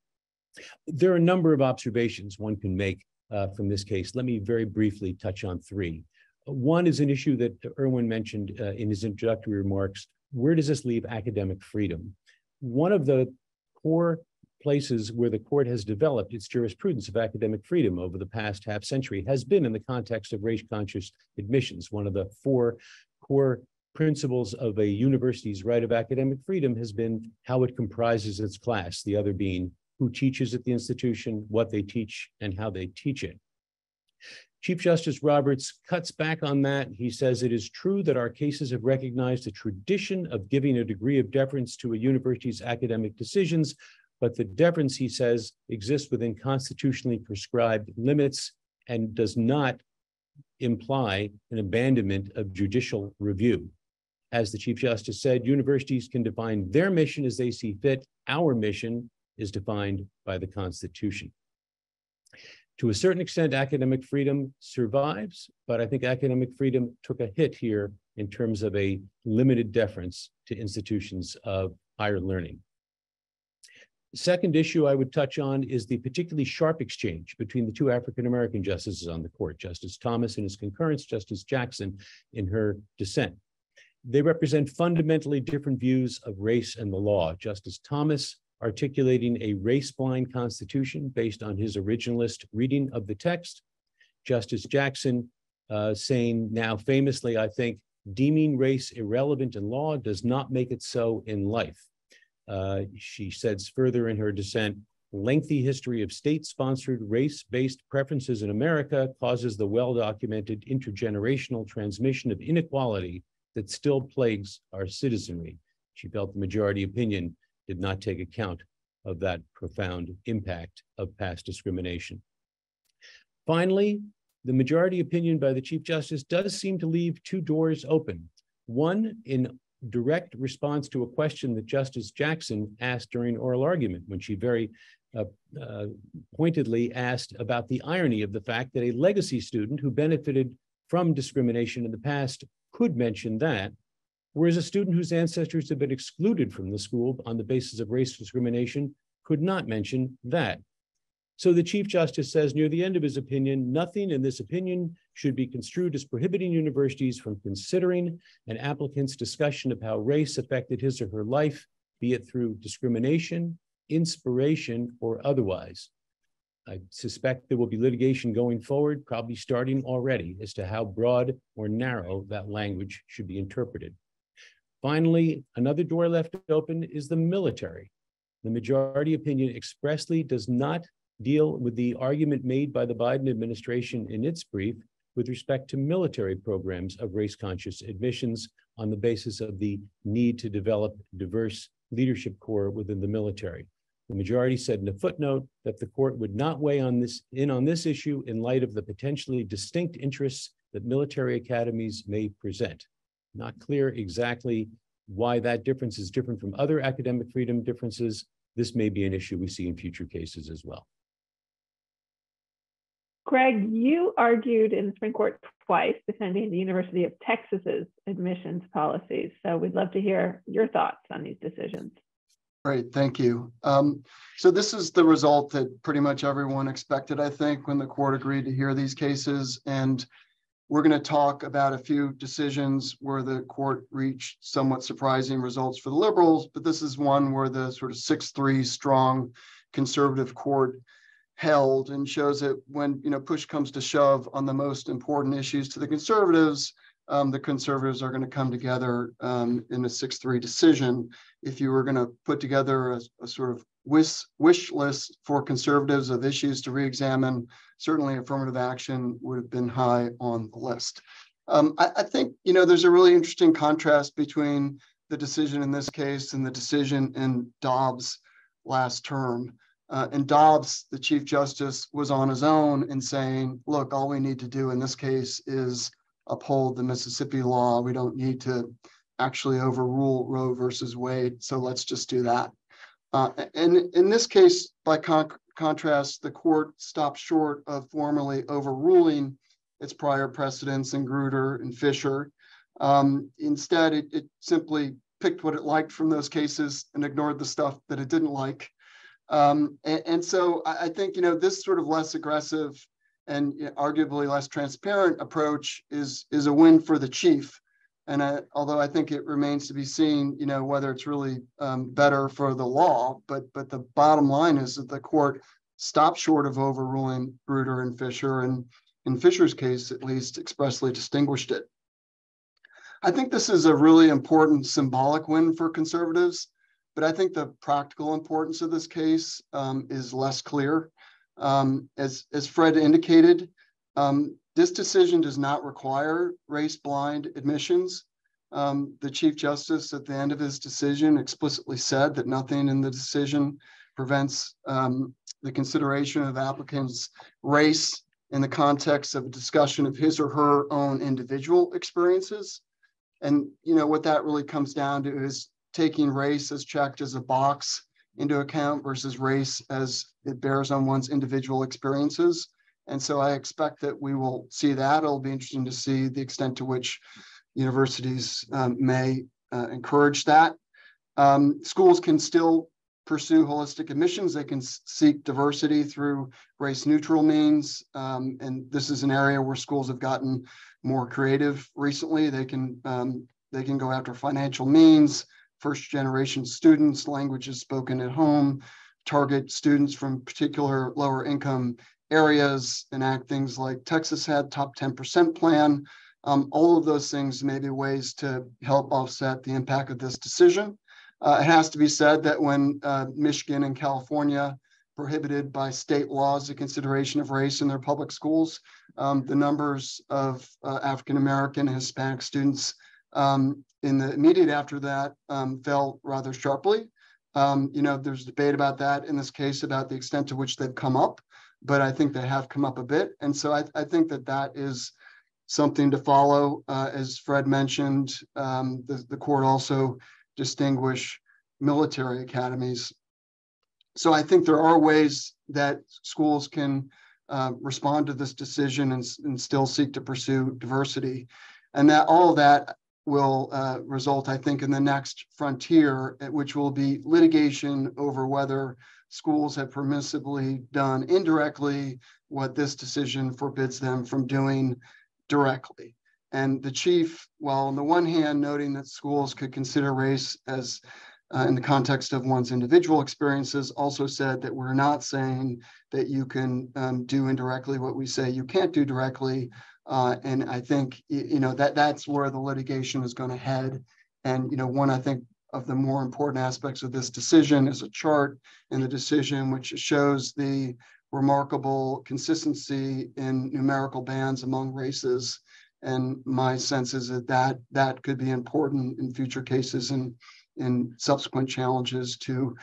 There are a number of observations one can make uh, from this case. Let me very briefly touch on three. One is an issue that Erwin mentioned uh, in his introductory remarks. Where does this leave academic freedom? One of the core places where the court has developed its jurisprudence of academic freedom over the past half century has been in the context of race-conscious admissions. One of the four core principles of a university's right of academic freedom has been how it comprises its class, the other being who teaches at the institution, what they teach, and how they teach it. Chief Justice Roberts cuts back on that. He says, it is true that our cases have recognized a tradition of giving a degree of deference to a university's academic decisions, but the deference, he says, exists within constitutionally prescribed limits and does not imply an abandonment of judicial review. As the Chief Justice said, universities can define their mission as they see fit. Our mission is defined by the Constitution. To a certain extent, academic freedom survives, but I think academic freedom took a hit here in terms of a limited deference to institutions of higher learning. The second issue I would touch on is the particularly sharp exchange between the two African-American justices on the court, Justice Thomas in his concurrence, Justice Jackson in her dissent. They represent fundamentally different views of race and the law. Justice Thomas articulating a race-blind constitution based on his originalist reading of the text. Justice Jackson uh, saying now famously, I think, deeming race irrelevant in law does not make it so in life. Uh, she says further in her dissent, lengthy history of state-sponsored race-based preferences in America causes the well-documented intergenerational transmission of inequality that still plagues our citizenry. She felt the majority opinion did not take account of that profound impact of past discrimination. Finally, the majority opinion by the Chief Justice does seem to leave two doors open. One, in direct response to a question that Justice Jackson asked during oral argument, when she very uh, uh, pointedly asked about the irony of the fact that a legacy student who benefited from discrimination in the past could mention that, whereas a student whose ancestors have been excluded from the school on the basis of race discrimination could not mention that. So the Chief Justice says near the end of his opinion, nothing in this opinion should be construed as prohibiting universities from considering an applicant's discussion of how race affected his or her life, be it through discrimination, inspiration, or otherwise. I suspect there will be litigation going forward, probably starting already, as to how broad or narrow that language should be interpreted. Finally, another door left open is the military. The majority opinion expressly does not deal with the argument made by the Biden administration in its brief with respect to military programs of race-conscious admissions on the basis of the need to develop diverse leadership corps within the military. The majority said in a footnote that the court would not weigh on this, in on this issue in light of the potentially distinct interests that military academies may present. Not clear exactly why that difference is different from other academic freedom differences. This may be an issue we see in future cases as well. Greg, you argued in the Supreme Court twice defending the University of Texas's admissions policies. So we'd love to hear your thoughts on these decisions. Great, thank you. Um, so this is the result that pretty much everyone expected, I think, when the court agreed to hear these cases. And we're going to talk about a few decisions where the court reached somewhat surprising results for the liberals, but this is one where the sort of six three strong conservative court held and shows that when, you know, push comes to shove on the most important issues to the conservatives, um, the conservatives are going to come together um, in a six three decision. If you were going to put together a, a sort of wish, wish list for conservatives of issues to re-examine, certainly affirmative action would have been high on the list. Um, I, I think, you know, there's a really interesting contrast between the decision in this case and the decision in Dobbs last term. Uh, and Dobbs, the Chief Justice, was on his own in saying, look, all we need to do in this case is uphold the Mississippi law. We don't need to actually overrule Roe versus Wade. So let's just do that. Uh, and in this case, by con contrast, the court stopped short of formally overruling its prior precedents in Grutter and Fisher. Um, instead, it, it simply picked what it liked from those cases and ignored the stuff that it didn't like. Um, and, and so I, I think, you know, this sort of less aggressive and you know, arguably less transparent approach is, is a win for the chief. And I, although I think it remains to be seen, you know, whether it's really um, better for the law, but but the bottom line is that the court stopped short of overruling Grutter and Fisher, and in Fisher's case, at least, expressly distinguished it. I think this is a really important symbolic win for conservatives, but I think the practical importance of this case um, is less clear. Um, as, as Fred indicated, um, this decision does not require race-blind admissions. Um, the Chief Justice at the end of his decision explicitly said that nothing in the decision prevents um, the consideration of applicants' race in the context of a discussion of his or her own individual experiences. And you know what that really comes down to is taking race as checked as a box into account versus race as it bears on one's individual experiences. And so I expect that we will see that. It'll be interesting to see the extent to which universities um, may uh, encourage that. Um, schools can still pursue holistic admissions. They can seek diversity through race-neutral means. Um, and this is an area where schools have gotten more creative recently. They can, um, they can go after financial means, first-generation students, languages spoken at home, target students from particular lower-income areas, enact things like Texas had top ten percent plan. Um, all of those things may be ways to help offset the impact of this decision. Uh, it has to be said that when uh, Michigan and California prohibited by state laws the consideration of race in their public schools, um, the numbers of uh, African-American and Hispanic students um, in the immediate after that um, fell rather sharply. Um, you know, there's debate about that in this case about the extent to which they've come up, but I think they have come up a bit. And so I, I think that that is something to follow. Uh, as Fred mentioned, um, the, the court also distinguish military academies. So I think there are ways that schools can uh, respond to this decision and, and still seek to pursue diversity. And that all of that will uh, result, I think, in the next frontier, which will be litigation over whether schools have permissibly done indirectly what this decision forbids them from doing directly. And the chief, while on the one hand noting that schools could consider race as uh, in the context of one's individual experiences, also said that we're not saying that you can um, do indirectly what we say you can't do directly. Uh, and I think, you know, that that's where the litigation is going to head. And, you know, one, I think, of the more important aspects of this decision is a chart in the decision, which shows the remarkable consistency in numerical bands among races. And my sense is that that, that could be important in future cases and in subsequent challenges to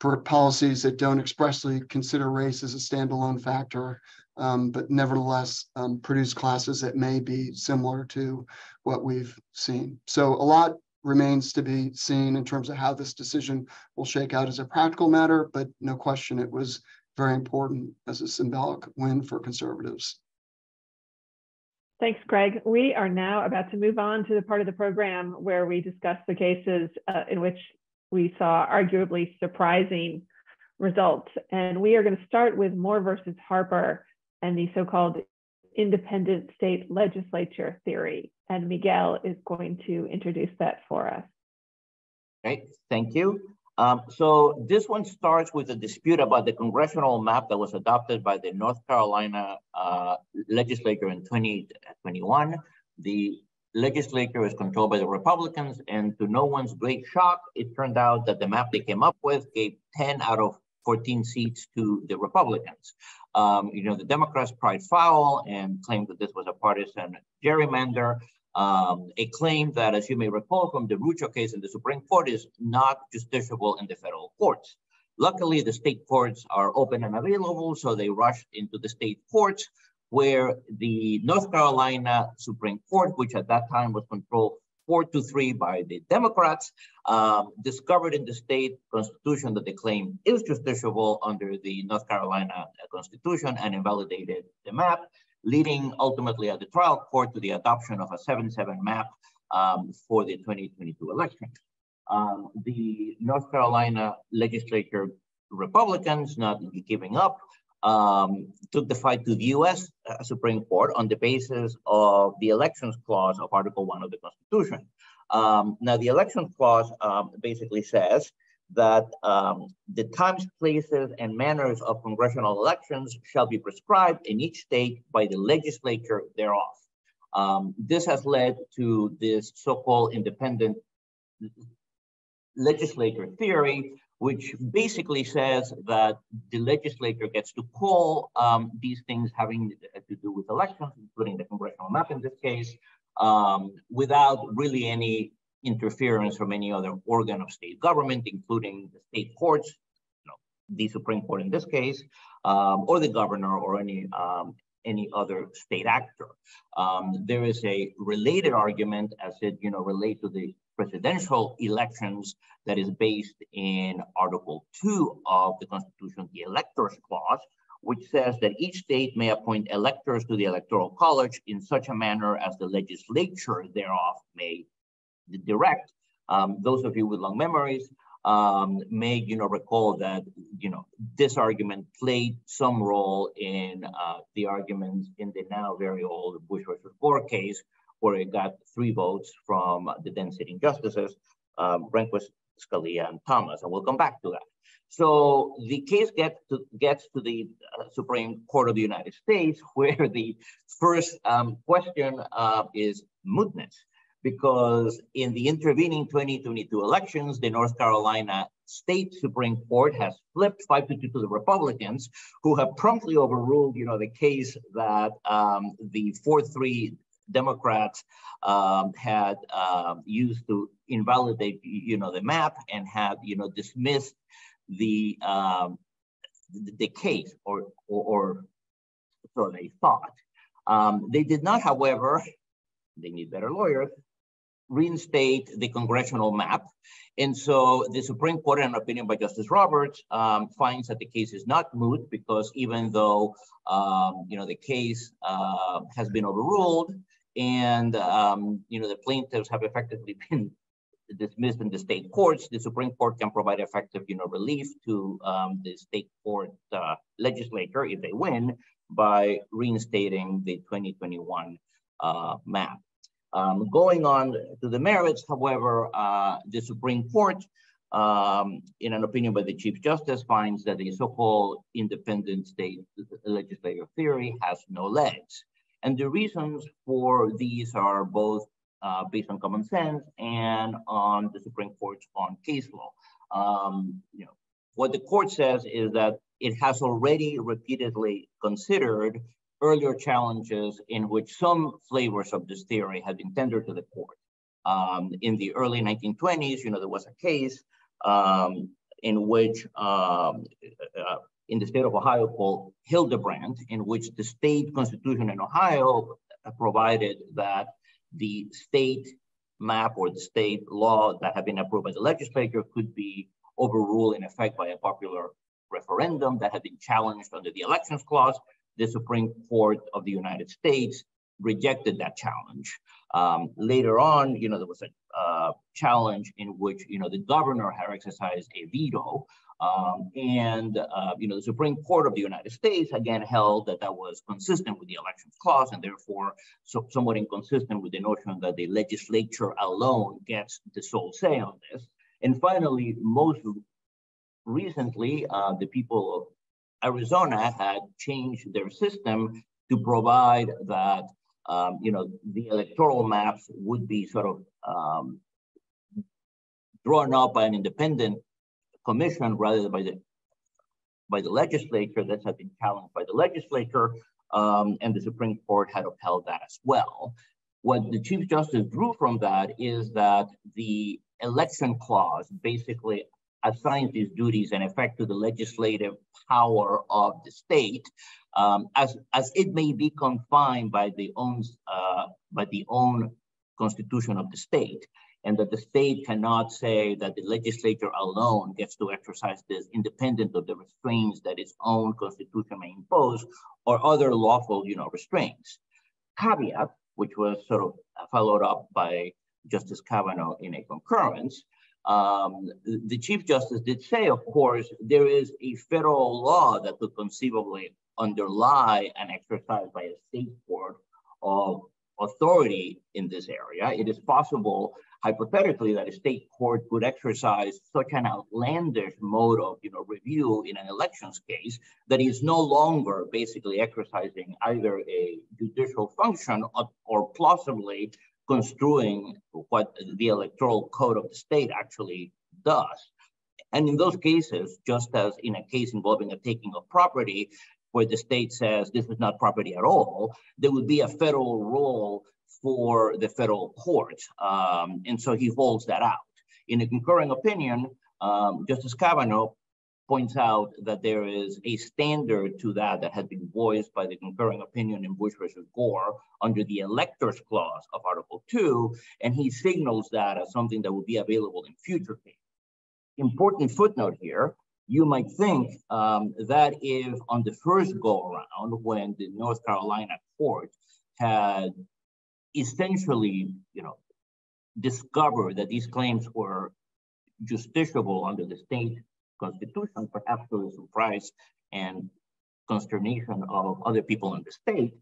for policies that don't expressly consider race as a standalone factor, um, but nevertheless um, produce classes that may be similar to what we've seen. So a lot remains to be seen in terms of how this decision will shake out as a practical matter, but no question it was very important as a symbolic win for conservatives. Thanks, Greg. We are now about to move on to the part of the program where we discuss the cases uh, in which we saw arguably surprising results. And we are going to start with Moore versus Harper and the so-called independent state legislature theory. And Miguel is going to introduce that for us. Great, thank you. Um, so this one starts with a dispute about the congressional map that was adopted by the North Carolina uh, legislature in twenty twenty-one. The legislature is controlled by the Republicans, and to no one's great shock, it turned out that the map they came up with gave ten out of fourteen seats to the Republicans. Um, you know, the Democrats cried foul and claimed that this was a partisan gerrymander. um, a claim that, as you may recall from the Rucho case in the Supreme Court, is not justiciable in the federal courts. Luckily, the state courts are open and available, so they rushed into the state courts, where the North Carolina Supreme Court, which at that time was controlled four to three by the Democrats, um, discovered in the state constitution that the claim is justiciable under the North Carolina Constitution and invalidated the map, leading ultimately at the trial court to the adoption of a seven seven map um, for the twenty twenty-two election. Um, the North Carolina legislature Republicans, not giving up, um, took the fight to the U S Supreme Court on the basis of the Elections Clause of Article one of the Constitution. Um, now, the Elections Clause um, basically says that um, the times, places, and manners of congressional elections shall be prescribed in each state by the legislature thereof. Um, this has led to this so-called independent legislature theory, which basically says that the legislature gets to call um, these things having to do with elections, including the congressional map in this case, um, without really any interference from any other organ of state government, including the state courts, you know, the Supreme Court in this case, um, or the governor or any um, any other state actor. Um, there is a related argument, as it you know relates to the presidential elections, that is based in Article two of the Constitution, the Electors Clause, which says that each state may appoint electors to the Electoral College in such a manner as the legislature thereof may direct. Um, those of you with long memories um, may you know, recall that you know, this argument played some role in uh, the arguments in the now very old Bush versus Gore case, where it got three votes from the then sitting justices, um, Rehnquist, Scalia, and Thomas, and we'll come back to that. So the case gets to, gets to the uh, Supreme Court of the United States, where the first um, question uh, is mootness, because in the intervening twenty twenty-two elections, the North Carolina State Supreme Court has flipped five to two to the Republicans, who have promptly overruled, you know, the case that um, the four three Democrats um, had uh, used to invalidate, you know, the map, and had, you know, dismissed the um, the case, or, or or so they thought. Um, they did not, however, they need better lawyers, reinstate the congressional map, and so the Supreme Court, in an opinion by Justice Roberts, um, finds that the case is not moot, because even though um, you know the case uh, has been overruled, and um, you know the plaintiffs have effectively been dismissed in the state courts, the Supreme Court can provide effective you know relief to um, the state court uh, legislature if they win by reinstating the twenty twenty-one uh, map. Um, going on to the merits, however, uh, the Supreme Court, um, in an opinion by the Chief Justice, finds that the so-called independent state legislative theory has no legs. And the reasons for these are both uh, based on common sense and on the Supreme Court's own case law. Um, you know, what the court says is that it has already repeatedly considered earlier challenges in which some flavors of this theory had been tendered to the court. Um, in the early nineteen twenties, you know, there was a case um, in which, um, uh, in the state of Ohio called Hildebrand, in which the state constitution in Ohio provided that the state map or the state law that had been approved by the legislature could be overruled in effect by a popular referendum that had been challenged under the Elections Clause. The Supreme Court of the United States rejected that challenge. Um, later on, you know, there was a uh, challenge in which, you know, the governor had exercised a veto, um, and, uh, you know, the Supreme Court of the United States again held that that was consistent with the Elections Clause, and therefore so, somewhat inconsistent with the notion that the legislature alone gets the sole say on this. And finally, most recently, uh, the people of Arizona had changed their system to provide that, um, you know, the electoral maps would be sort of um, drawn up by an independent commission rather than by the, by the legislature. That had been challenged by the legislature, um, and the Supreme Court had upheld that as well. What the Chief Justice drew from that is that the election clause basically assigns these duties and effect to the legislative power of the state, um, as as it may be confined by the own uh, by the own constitution of the state, and that the state cannot say that the legislature alone gets to exercise this independent of the restraints that its own constitution may impose or other lawful, you know, restraints. Caveat, which was sort of followed up by Justice Kavanaugh in a concurrence. Um, the Chief Justice did say, of course, there is a federal law that could conceivably underlie an exercise by a state court of authority in this area. It is possible, hypothetically, that a state court could exercise such an outlandish mode of, you know, review in an elections case that is no longer basically exercising either a judicial function or, or plausibly construing what the electoral code of the state actually does. And in those cases, just as in a case involving a taking of property, where the state says this is not property at all, there would be a federal role for the federal court. Um, and so he holds that out. In a concurring opinion, um, Justice Kavanaugh points out that there is a standard to that that has been voiced by the concurring opinion in Bush versus Gore under the Electors Clause of Article two, and he signals that as something that will be available in future cases. Important footnote here, you might think um, that if on the first go-around, when the North Carolina court had essentially, you know, discovered that these claims were justiciable under the state constitution, perhaps to the surprise and consternation of other people in the state,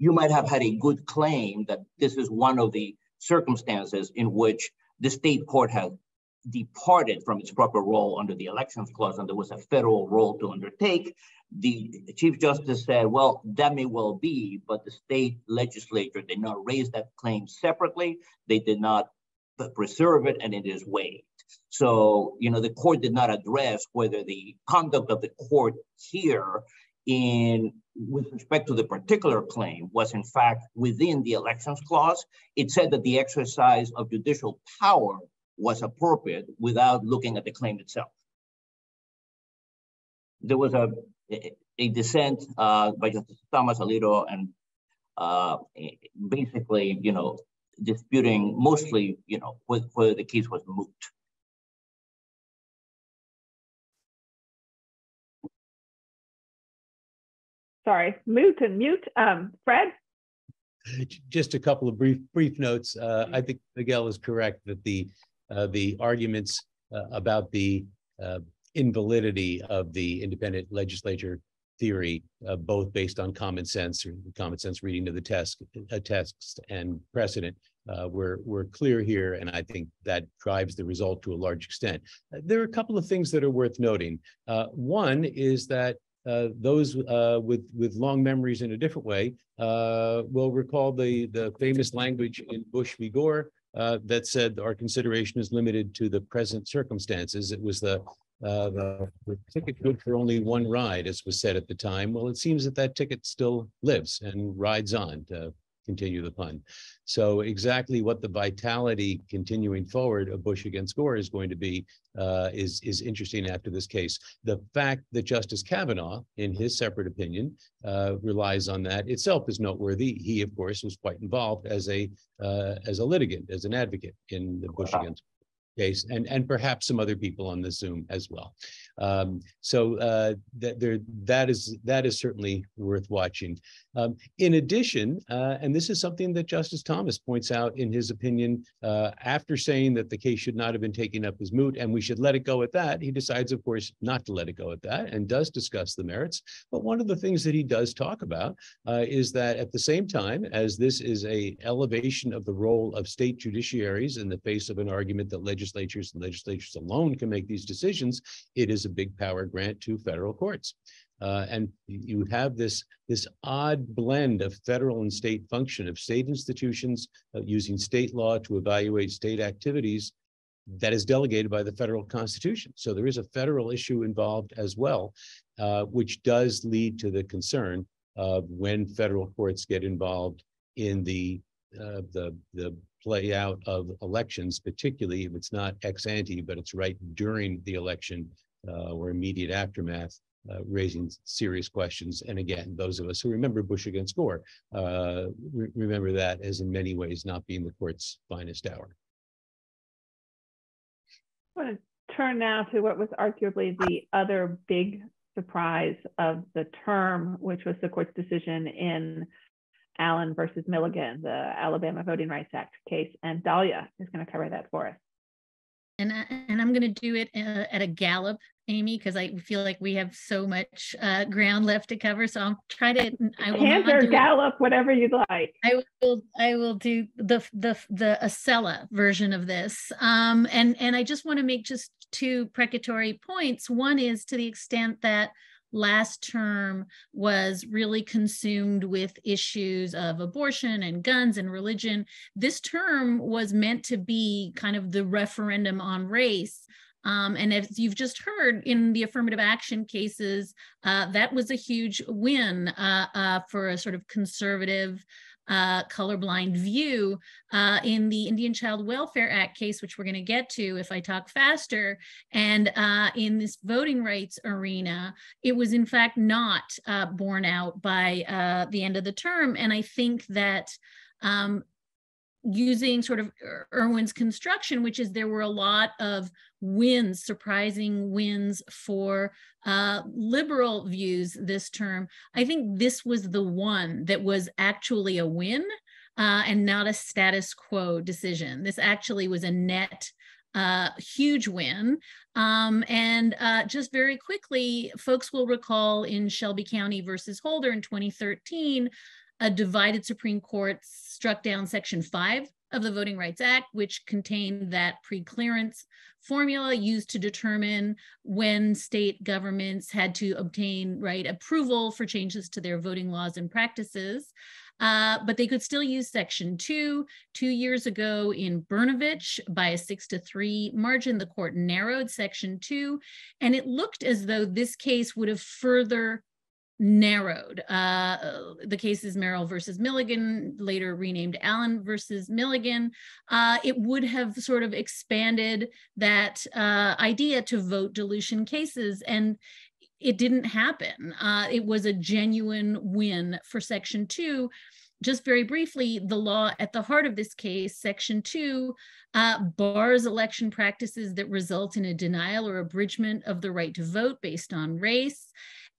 you might have had a good claim that this is one of the circumstances in which the state court has departed from its proper role under the Elections Clause and there was a federal role to undertake. The Chief Justice said, well, that may well be, but the state legislature did not raise that claim separately. They did not preserve it and it is waived. So, you know, the court did not address whether the conduct of the court here in with respect to the particular claim was in fact within the Elections Clause. It said that the exercise of judicial power was appropriate without looking at the claim itself. There was a, a dissent uh, by Justice Thomas, Alito, and uh, basically, you know, disputing mostly, you know, whether the case was moot. Sorry, mute and mute. Um, Fred? Just a couple of brief brief notes. Uh, I think Miguel is correct that the uh, the arguments uh, about the uh, invalidity of the independent legislature theory, uh, both based on common sense or common sense reading of the text, uh, text and precedent, uh, were were clear here, and I think that drives the result to a large extent. There are a couple of things that are worth noting. Uh, one is that Uh, those uh, with with long memories in a different way uh, will recall the the famous language in Bush v. Gore uh, that said our consideration is limited to the present circumstances. It was the, uh, the the ticket good for only one ride, as was said at the time. Well, it seems that that ticket still lives and rides on, to continue the pun. So exactly what the vitality continuing forward of Bush against Gore is going to be uh, is, is interesting after this case. The fact that Justice Kavanaugh, in his separate opinion, uh, relies on that itself is noteworthy. He, of course, was quite involved as a, uh, as a litigant, as an advocate in the Bush wow. against Gore case, and, and perhaps some other people on the Zoom as well. Um, so uh, that, there, that, is, that is certainly worth watching. Um, in addition, uh, and this is something that Justice Thomas points out in his opinion, uh, after saying that the case should not have been taken up as moot and we should let it go at that, he decides, of course, not to let it go at that and does discuss the merits. But one of the things that he does talk about uh, is that at the same time, as this is an elevation of the role of state judiciaries in the face of an argument that legislatures and legislatures alone can make these decisions, it is a big power grant to federal courts. Uh, and you have this, this odd blend of federal and state function of state institutions uh, using state law to evaluate state activities that is delegated by the federal constitution. So there is a federal issue involved as well, uh, which does lead to the concern of when federal courts get involved in the uh, the the play out of elections, particularly if it's not ex ante, but it's right during the election uh, or immediate aftermath, uh, raising serious questions. And again, those of us who remember Bush against Gore uh, re remember that as in many ways not being the court's finest hour. I want to turn now to what was arguably the other big surprise of the term, which was the court's decision in Allen versus Milligan, the Alabama Voting Rights Act case, and Dahlia is going to cover that for us. And, I, and I'm going to do it uh, at a gallop, Amy, because I feel like we have so much uh, ground left to cover. So I'll try to. I will Hands or gallop, it. Whatever you'd like. I will. I will do the the the Acela version of this. Um, and and I just want to make just two precatory points. One is to the extent that last term was really consumed with issues of abortion and guns and religion, this term was meant to be kind of the referendum on race. Um, and as you've just heard in the affirmative action cases, uh, that was a huge win uh, uh, for a sort of conservative Uh, colorblind view. Uh, in the Indian Child Welfare Act case, which we're going to get to if I talk faster, and uh, in this voting rights arena, it was in fact not uh, borne out by uh, the end of the term. And I think that um, using sort of Erwin's construction, which is there were a lot of wins, surprising wins for uh, liberal views this term, I think this was the one that was actually a win uh, and not a status quo decision. This actually was a net uh, huge win. Um, and uh, just very quickly, folks will recall in Shelby County versus Holder in twenty thirteen, a divided Supreme Court struck down Section five of the Voting Rights Act, which contained that preclearance formula used to determine when state governments had to obtain right approval for changes to their voting laws and practices. Uh, but they could still use Section two. Two years ago in Brnovich, by a six to three margin, the court narrowed Section two, and it looked as though this case would have further narrowed. Uh, the case is Merrill versus Milligan, later renamed Allen versus Milligan. Uh, it would have sort of expanded that uh, idea to vote dilution cases, and it didn't happen. Uh, it was a genuine win for Section two. Just very briefly, the law at the heart of this case, Section two, uh, bars election practices that result in a denial or abridgment of the right to vote based on race.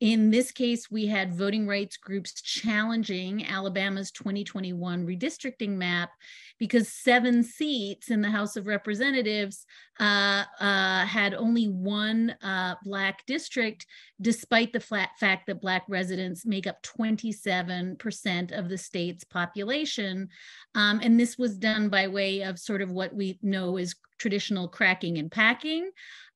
In this case, we had voting rights groups challenging Alabama's twenty twenty-one redistricting map because seven seats in the House of Representatives uh, uh, had only one uh, Black district, despite the flat fact that Black residents make up twenty-seven percent of the state's population. Um, and this was done by way of sort of what we know as traditional cracking and packing.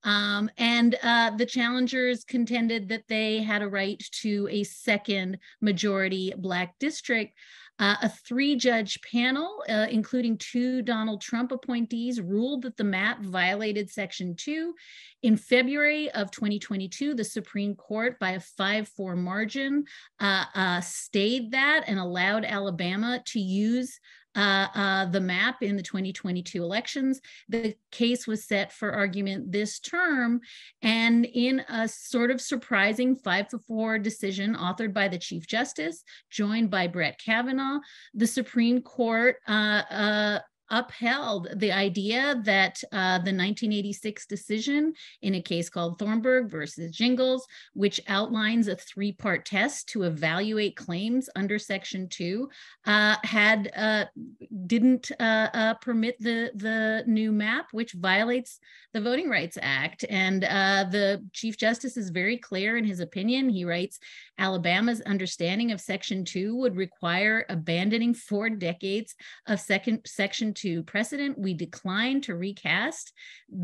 Um, and uh, the challengers contended that they had a right to a second majority Black district. Uh, a three-judge panel, uh, including two Donald Trump appointees, ruled that the map violated Section two. In February of twenty twenty-two, the Supreme Court, by a five four margin, uh, uh, stayed that and allowed Alabama to use Uh, uh, the map in the twenty twenty-two elections. The case was set for argument this term, and in a sort of surprising five to four decision authored by the Chief Justice, joined by Brett Kavanaugh, the Supreme Court uh, uh, upheld the idea that uh, the nineteen eighty-six decision in a case called Thornburg versus Jingles, which outlines a three-part test to evaluate claims under Section two, uh, had uh, didn't uh, uh, permit the the new map, which violates the Voting Rights Act. And uh, the Chief Justice is very clear in his opinion. He writes, Alabama's understanding of Section two would require abandoning four decades of second Section two precedent. We decline to recast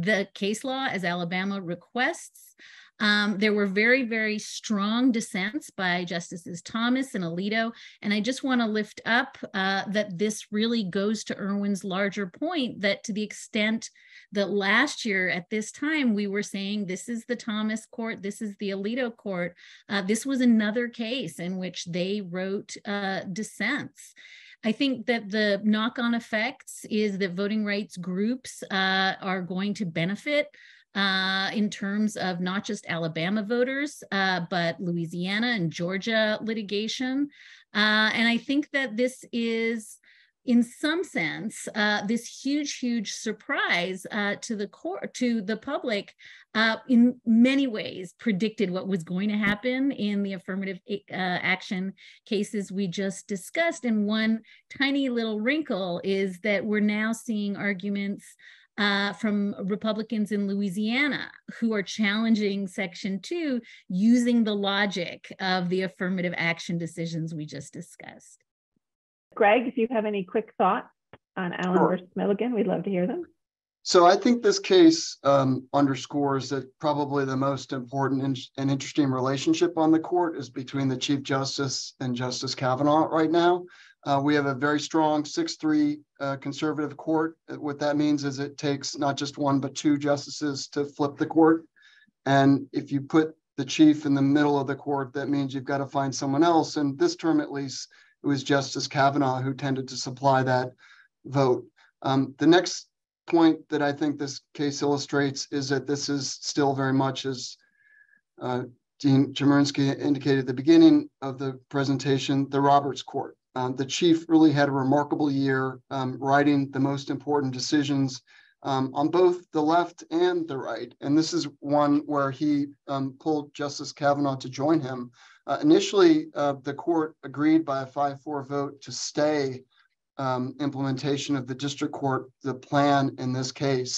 the case law as Alabama requests. Um, there were very, very strong dissents by Justices Thomas and Alito. And I just want to lift up uh, that this really goes to Erwin's larger point that to the extent that last year at this time, we were saying this is the Thomas court, this is the Alito court. Uh, this was another case in which they wrote uh, dissents. I think that the knock-on effects is that voting rights groups uh, are going to benefit uh, in terms of not just Alabama voters, uh, but Louisiana and Georgia litigation. Uh, and I think that this is, in some sense, uh, this huge, huge surprise uh, to the court, to the public, uh, in many ways predicted what was going to happen in the affirmative uh, action cases we just discussed. And one tiny little wrinkle is that we're now seeing arguments Uh, from Republicans in Louisiana who are challenging Section two using the logic of the affirmative action decisions we just discussed. Greg, if you have any quick thoughts on Allen Sure. versus Milligan, we'd love to hear them. So I think this case um, underscores that probably the most important in and interesting relationship on the court is between the Chief Justice and Justice Kavanaugh right now. Uh, we have a very strong six three uh, conservative court. What that means is it takes not just one, but two justices to flip the court. And if you put the chief in the middle of the court, that means you've got to find someone else. And this term, at least, it was Justice Kavanaugh who tended to supply that vote. Um, the next point that I think this case illustrates is that this is still very much, as uh, Dean Chemerinsky indicated at the beginning of the presentation, the Roberts Court. Um, the chief really had a remarkable year um, writing the most important decisions um, on both the left and the right. And this is one where he um, pulled Justice Kavanaugh to join him. Uh, initially, uh, the court agreed by a five four vote to stay um, implementation of the district court, the plan in this case.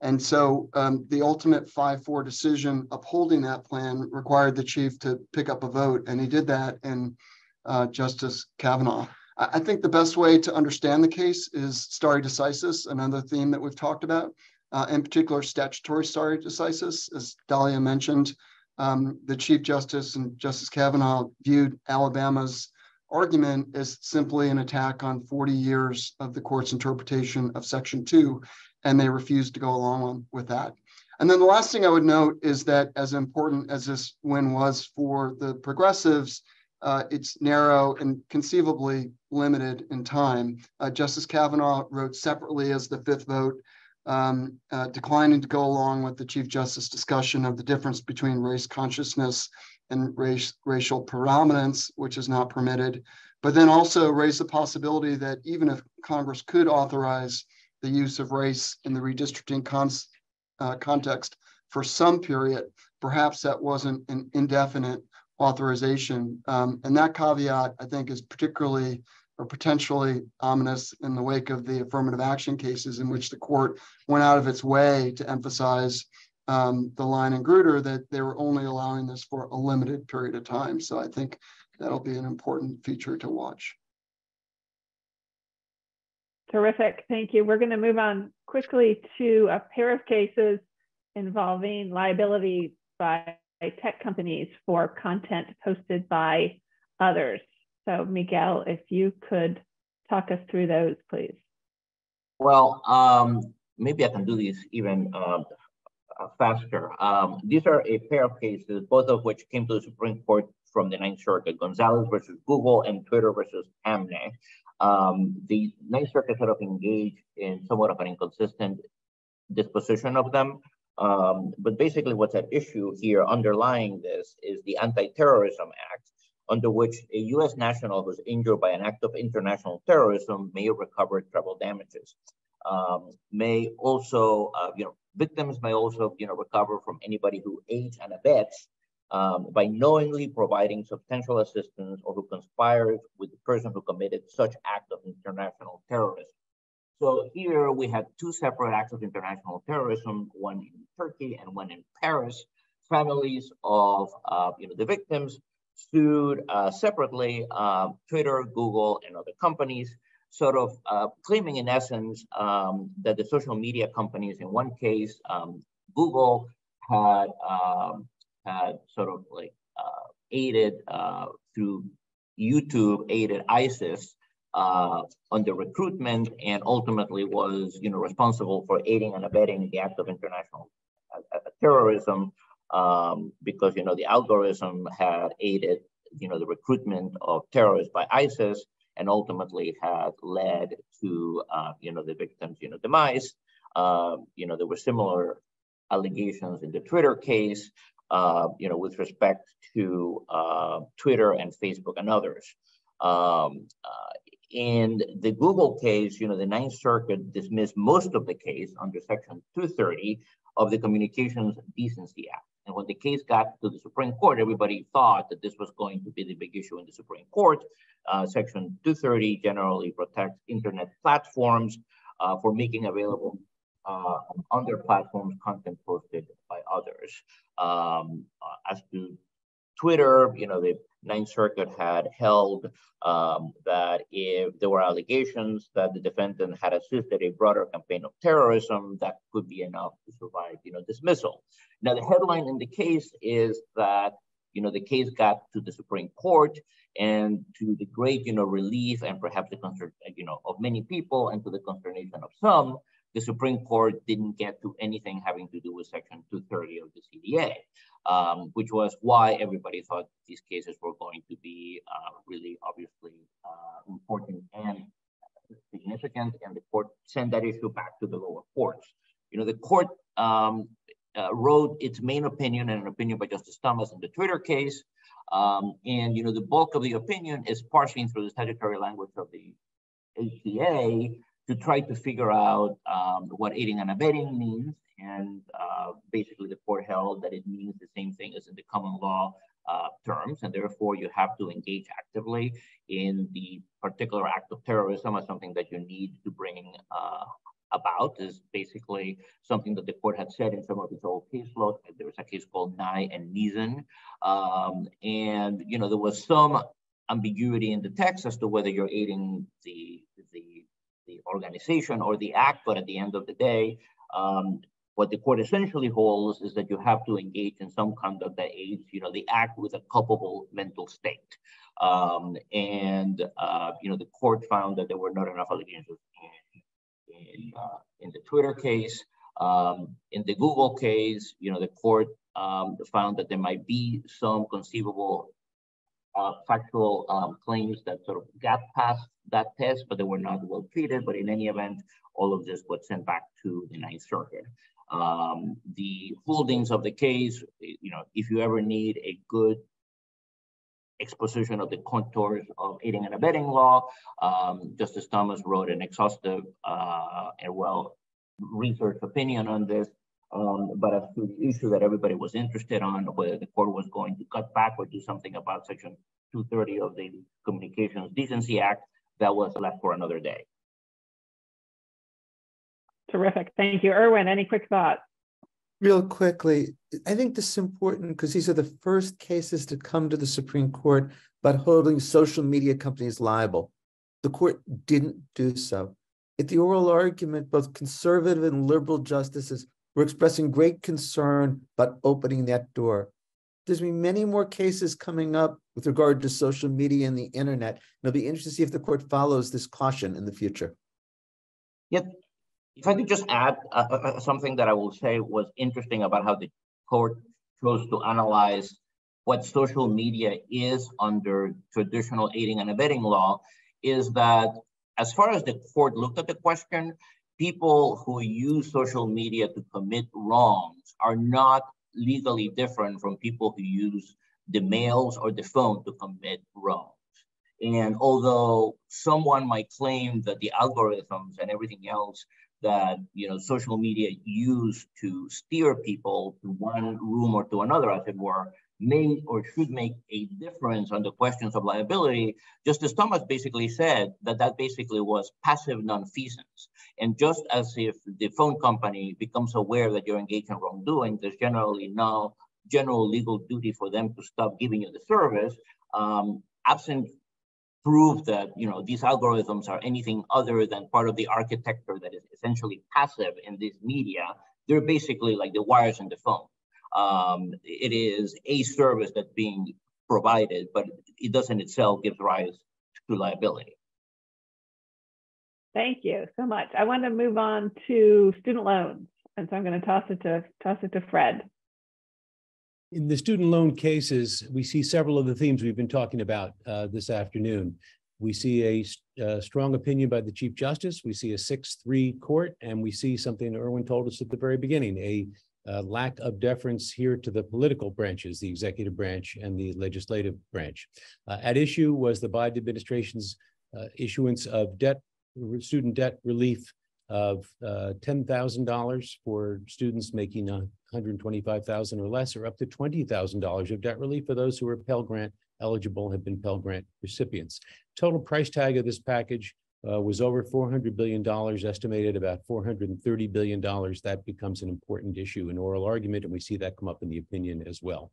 And so um, the ultimate five four decision upholding that plan required the chief to pick up a vote. And he did that. And Uh, Justice Kavanaugh. I, I think the best way to understand the case is stare decisis, another theme that we've talked about, uh, in particular statutory stare decisis. As Dahlia mentioned, um, the Chief Justice and Justice Kavanaugh viewed Alabama's argument as simply an attack on forty years of the court's interpretation of Section two, and they refused to go along with that. And then the last thing I would note is that as important as this win was for the progressives, Uh, it's narrow and conceivably limited in time. Uh, Justice Kavanaugh wrote separately as the fifth vote, um, uh, declining to go along with the Chief Justice discussion of the difference between race consciousness and race, racial predominance, which is not permitted, but then also raised the possibility that even if Congress could authorize the use of race in the redistricting con uh, context for some period, perhaps that wasn't an indefinite authorization. Um, and that caveat, I think, is particularly or potentially ominous in the wake of the affirmative action cases in which the court went out of its way to emphasize um, the line in Grutter that they were only allowing this for a limited period of time. So I think that'll be an important feature to watch. Terrific. Thank you. We're going to move on quickly to a pair of cases involving liability by tech companies for content posted by others. So Miguel, if you could talk us through those, please. Well, um, maybe I can do these even uh, faster. Um, these are a pair of cases, both of which came to the Supreme Court from the Ninth Circuit, Gonzalez versus Google and Twitter versus Amnet. Um, the Ninth Circuit sort of engaged in somewhat of an inconsistent disposition of them. Um, but basically what's at issue here underlying this is the Anti-Terrorism Act, under which a U S national was injured by an act of international terrorism may recover treble damages, um, may also, uh, you know, victims may also, you know, recover from anybody who aids and abets um, by knowingly providing substantial assistance or who conspires with the person who committed such act of international terrorism. So here we had two separate acts of international terrorism, one in Turkey and one in Paris. Families of uh, you know, the victims sued uh, separately, uh, Twitter, Google, and other companies, sort of uh, claiming in essence um, that the social media companies, in one case, um, Google had, um, had sort of like uh, aided uh, through YouTube, aided ISIS Uh, on the recruitment, and ultimately was, you know, responsible for aiding and abetting the act of international uh, terrorism um, because, you know, the algorithm had aided, you know, the recruitment of terrorists by ISIS, and ultimately has led to, uh, you know, the victim's, you know, demise. Uh, you know, there were similar allegations in the Twitter case, uh, you know, with respect to uh, Twitter and Facebook and others. Um, uh, in the Google case, you know, the Ninth Circuit dismissed most of the case under Section two thirty of the Communications Decency Act. And when the case got to the Supreme Court, everybody thought that this was going to be the big issue in the Supreme Court. Uh, Section two thirty generally protects internet platforms uh, for making available uh, on their platforms content posted by others. Um, uh, as to Twitter, you know, the Ninth Circuit had held um, that if there were allegations that the defendant had assisted a broader campaign of terrorism, that could be enough to survive, you know, dismissal. Now, the headline in the case is that, you know, the case got to the Supreme Court, and to the great, you know, relief and perhaps the concern, you know, of many people, and to the consternation of some, the Supreme Court didn't get to anything having to do with Section two thirty of the C D A, um, which was why everybody thought these cases were going to be uh, really obviously uh, important and significant, and the court sent that issue back to the lower courts. You know, the court um, uh, wrote its main opinion and an opinion by Justice Thomas in the Twitter case, um, and, you know, the bulk of the opinion is parsing through the statutory language of the H C A, to try to figure out um, what aiding and abetting means. And uh, basically the court held that it means the same thing as in the common law uh, terms, and therefore you have to engage actively in the particular act of terrorism as something that you need to bring uh, about. Is basically something that the court had said in some of its old caseload. There was a case called Nye and Neeson. Um, and, you know, there was some ambiguity in the text as to whether you're aiding the, the the organization or the act, but at the end of the day, um, what the court essentially holds is that you have to engage in some conduct that aids, you know, the act with a culpable mental state. Um, and, uh, you know, the court found that there were not enough allegations in, in, uh, in the Twitter case. Um, in the Google case, you know, the court um, found that there might be some conceivable Uh, factual um, claims that sort of got past that test, but they were not well treated. But in any event, all of this was sent back to the Ninth Circuit. Um, the holdings of the case, you know, if you ever need a good exposition of the contours of aiding and abetting law, um, Justice Thomas wrote an exhaustive uh, and well-researched opinion on this. Um, but as to the issue that everybody was interested on, whether the court was going to cut back or do something about Section two thirty of the Communications Decency Act, that was left for another day. Terrific. Thank you. Erwin, any quick thoughts? Real quickly, I think this is important because these are the first cases to come to the Supreme Court about holding social media companies liable. The court didn't do so. At the oral argument, both conservative and liberal justices were expressing great concern about opening that door. There's been many more cases coming up with regard to social media and the internet. And it'll be interesting to see if the court follows this caution in the future. Yep. If I could just add uh, something that I will say was interesting about how the court chose to analyze what social media is under traditional aiding and abetting law, is that as far as the court looked at the question, people who use social media to commit wrongs are not legally different from people who use the mails or the phone to commit wrongs. And although someone might claim that the algorithms and everything else that, you know, social media use to steer people to one room or to another, as it were, may or should make a difference on the questions of liability, Justice Thomas basically said that that basically was passive nonfeasance. And just as if the phone company becomes aware that you're engaged in wrongdoing, there's generally no general legal duty for them to stop giving you the service, um, absent proof that, you know, these algorithms are anything other than part of the architecture that is essentially passive in this media. They're basically like the wires in the phone. Um, it is a service that's being provided, but it doesn't itself give rise to liability. Thank you so much. I want to move on to student loans, and so I'm going to toss it to toss it to Fred. In the student loan cases, we see several of the themes we've been talking about uh, this afternoon. We see a uh, strong opinion by the Chief Justice. We see a six three court, and we see something Erwin told us at the very beginning, a uh, lack of deference here to the political branches, the executive branch and the legislative branch. Uh, at issue was the Biden administration's uh, issuance of debt, student debt relief of uh, ten thousand dollars for students making one hundred twenty-five thousand dollars or less, or up to twenty thousand dollars of debt relief for those who are Pell Grant eligible, have been Pell Grant recipients. Total price tag of this package uh, was over four hundred billion dollars, estimated about four hundred thirty billion dollars. That becomes an important issue in oral argument, and we see that come up in the opinion as well.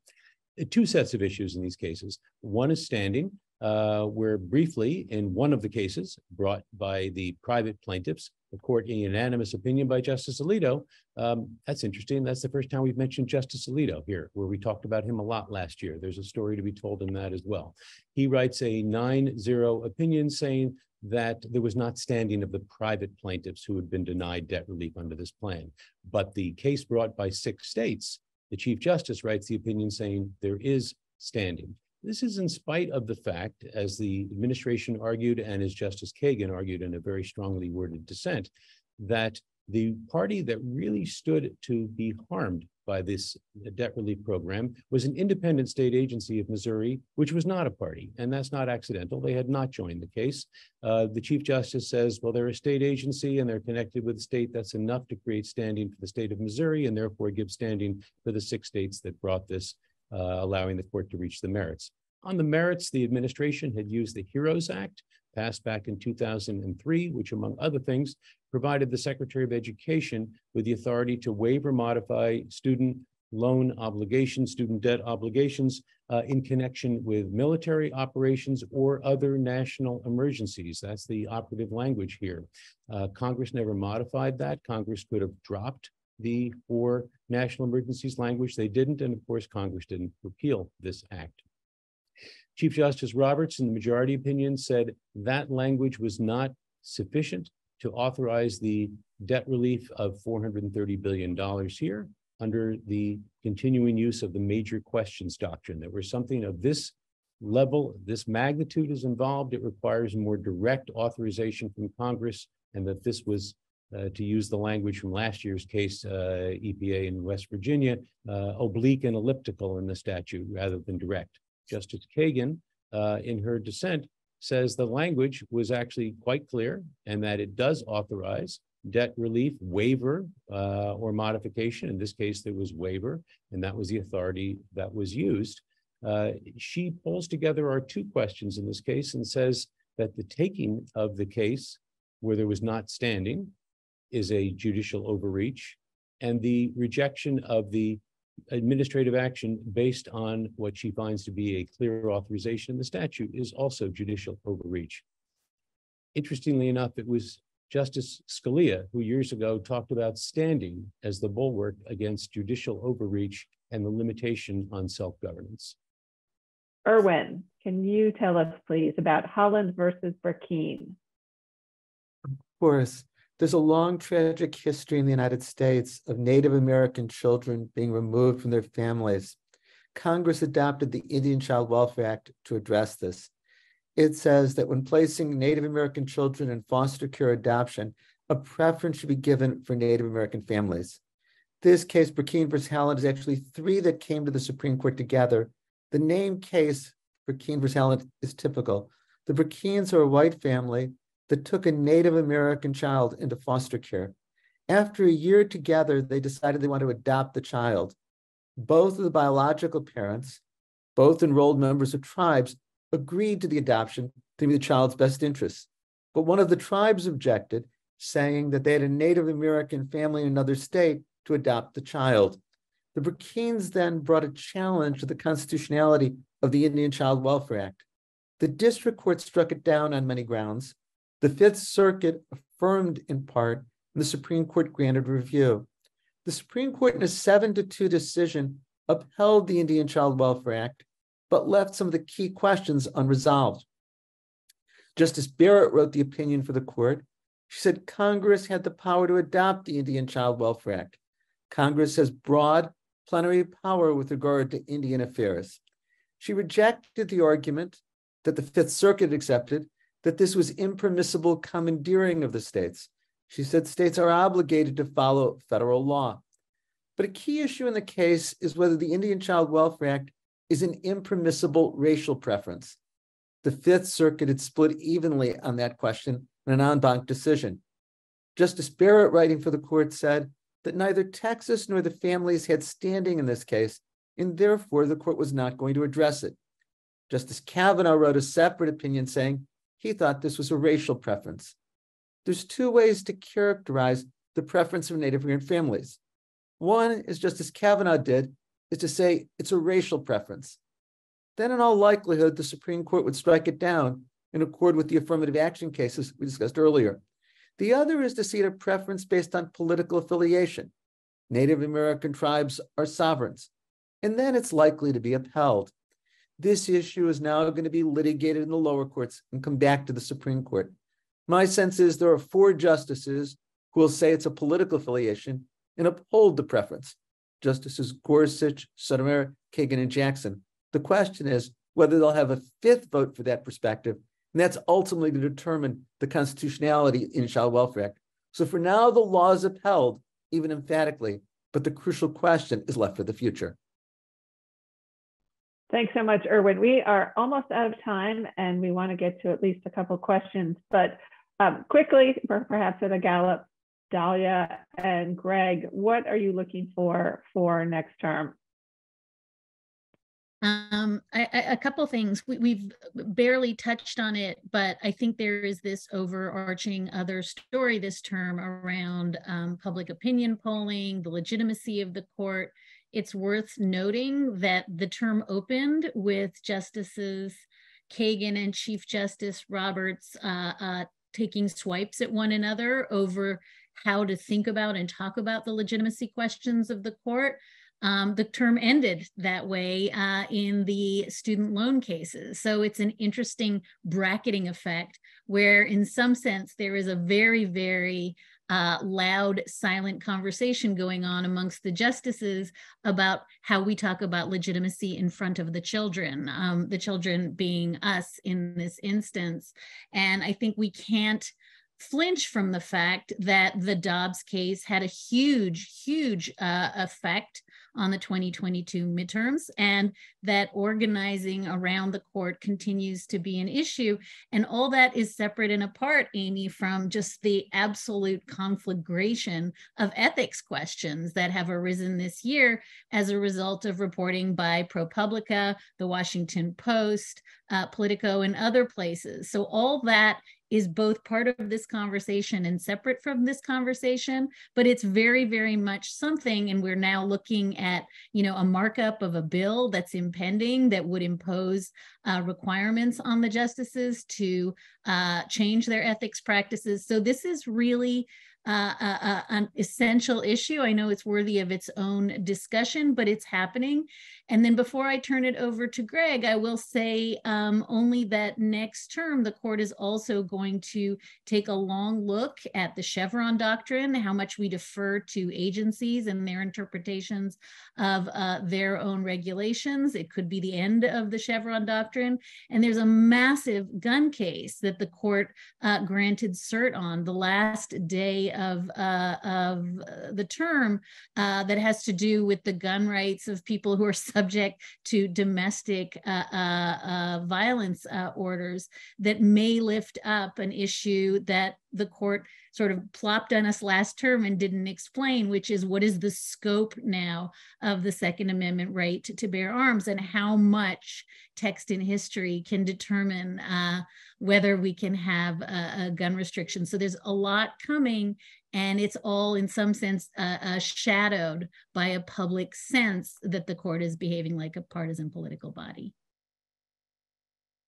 Two sets of issues in these cases. One is standing, uh, where briefly in one of the cases brought by the private plaintiffs, the court in unanimous opinion by Justice Alito. Um, that's interesting. That's the first time we've mentioned Justice Alito here, where we talked about him a lot last year. There's a story to be told in that as well. He writes a nine zero opinion saying that there was not standing of the private plaintiffs who had been denied debt relief under this plan. But the case brought by six states, the Chief Justice writes the opinion saying there is standing. This is in spite of the fact, as the administration argued and as Justice Kagan argued in a very strongly worded dissent, that the party that really stood to be harmed by this debt relief program was an independent state agency of Missouri, which was not a party, and that's not accidental. They had not joined the case. Uh, the Chief Justice says, well, they're a state agency and they're connected with the state. That's enough to create standing for the state of Missouri and therefore give standing for the six states that brought this, Uh, allowing the court to reach the merits. On the merits, the administration had used the HEROES Act, passed back in two thousand three, which, among other things, provided the Secretary of Education with the authority to waive or modify student loan obligations, student debt obligations uh, in connection with military operations or other national emergencies. That's the operative language here. Uh, Congress never modified that. Congress could have dropped the for national emergencies language. They didn't, and of course, Congress didn't repeal this act. Chief Justice Roberts, in the majority opinion, said that language was not sufficient to authorize the debt relief of four hundred thirty billion dollars here under the continuing use of the major questions doctrine. That where something of this level, this magnitude is involved, it requires more direct authorization from Congress, and that this was, Uh, to use the language from last year's case, uh, E P A in West Virginia, uh, oblique and elliptical in the statute rather than direct. Justice Kagan, uh, in her dissent, says the language was actually quite clear and that it does authorize debt relief, waiver, uh, or modification. In this case, there was waiver, and that was the authority that was used. Uh, she pulls together our two questions in this case and says that the taking of the case where there was not standing is a judicial overreach, and the rejection of the administrative action based on what she finds to be a clear authorization in the statute is also judicial overreach. Interestingly enough, it was Justice Scalia who years ago talked about standing as the bulwark against judicial overreach and the limitation on self-governance. Erwin, can you tell us, please, about Holland versus Burkine? Of course. There's a long tragic history in the United States of Native American children being removed from their families. Congress adopted the Indian Child Welfare Act to address this. It says that when placing Native American children in foster care adoption, a preference should be given for Native American families. This case, Burkine versus Holland, is actually three that came to the Supreme Court together. The name case, Burkine versus Holland, is typical. The Burkines are a white family that took a Native American child into foster care. After a year together, they decided they wanted to adopt the child. Both of the biological parents, both enrolled members of tribes, agreed to the adoption to be the child's best interests. But one of the tribes objected, saying that they had a Native American family in another state to adopt the child. The Burkines then brought a challenge to the constitutionality of the Indian Child Welfare Act. The district court struck it down on many grounds. The Fifth Circuit affirmed in part, and the Supreme Court granted review. The Supreme Court, in a seven to two decision, upheld the Indian Child Welfare Act, but left some of the key questions unresolved. Justice Barrett wrote the opinion for the court. She said Congress had the power to adopt the Indian Child Welfare Act. Congress has broad plenary power with regard to Indian affairs. She rejected the argument that the Fifth Circuit accepted that this was impermissible commandeering of the states. She said states are obligated to follow federal law. But a key issue in the case is whether the Indian Child Welfare Act is an impermissible racial preference. The Fifth Circuit had split evenly on that question in an en banc decision. Justice Barrett, writing for the court, said that neither Texas nor the families had standing in this case, and therefore the court was not going to address it. Justice Kavanaugh wrote a separate opinion saying he thought this was a racial preference. There's two ways to characterize the preference of Native American families. One is, just as Kavanaugh did, is to say it's a racial preference. Then in all likelihood, the Supreme Court would strike it down in accord with the affirmative action cases we discussed earlier. The other is to see it a preference based on political affiliation. Native American tribes are sovereigns, and then it's likely to be upheld. This issue is now going to be litigated in the lower courts and come back to the Supreme Court. My sense is there are four justices who will say it's a political affiliation and uphold the preference. Justices Gorsuch, Sotomayor, Kagan, and Jackson. The question is whether they'll have a fifth vote for that perspective, and that's ultimately to determine the constitutionality in the Child Welfare Act. So for now, the law is upheld, even emphatically, but the crucial question is left for the future. Thanks so much, Erwin. We are almost out of time, and we want to get to at least a couple questions, but um, quickly, perhaps at a gallop, Dahlia and Greg, what are you looking for for next term? Um, I, I, a couple things. We, we've barely touched on it, but I think there is this overarching other story this term around um, public opinion polling, the legitimacy of the court. It's worth noting that the term opened with Justices Kagan and Chief Justice Roberts uh, uh, taking swipes at one another over how to think about and talk about the legitimacy questions of the court. Um, the term ended that way uh, in the student loan cases. So it's an interesting bracketing effect where in some sense there is a very, very uh, loud, silent conversation going on amongst the justices about how we talk about legitimacy in front of the children, um, the children being us in this instance. And I think we can't flinch from the fact that the Dobbs case had a huge, huge uh, effect on the twenty twenty-two midterms, and that organizing around the court continues to be an issue. And all that is separate and apart, Amy, from just the absolute conflagration of ethics questions that have arisen this year as a result of reporting by ProPublica, The Washington Post, uh, Politico, and other places. So all that is both part of this conversation and separate from this conversation, but it's very, very much something. And we're now looking at, you know, a markup of a bill that's impending that would impose uh, requirements on the justices to uh, change their ethics practices. So this is really Uh, uh, uh, an essential issue. I know it's worthy of its own discussion, but it's happening. And then before I turn it over to Greg, I will say um, only that next term, the court is also going to take a long look at the Chevron doctrine, how much we defer to agencies and their interpretations of uh, their own regulations. It could be the end of the Chevron doctrine. And there's a massive gun case that the court uh, granted cert on the last day of uh, of the term uh, that has to do with the gun rights of people who are subject to domestic uh, uh, uh, violence uh, orders that may lift up an issue that the court sort of plopped on us last term and didn't explain, which is what is the scope now of the Second Amendment right to, to bear arms and how much text in history can determine uh, whether we can have a, a gun restriction. So there's a lot coming, and it's all in some sense uh, uh, shadowed by a public sense that the court is behaving like a partisan political body.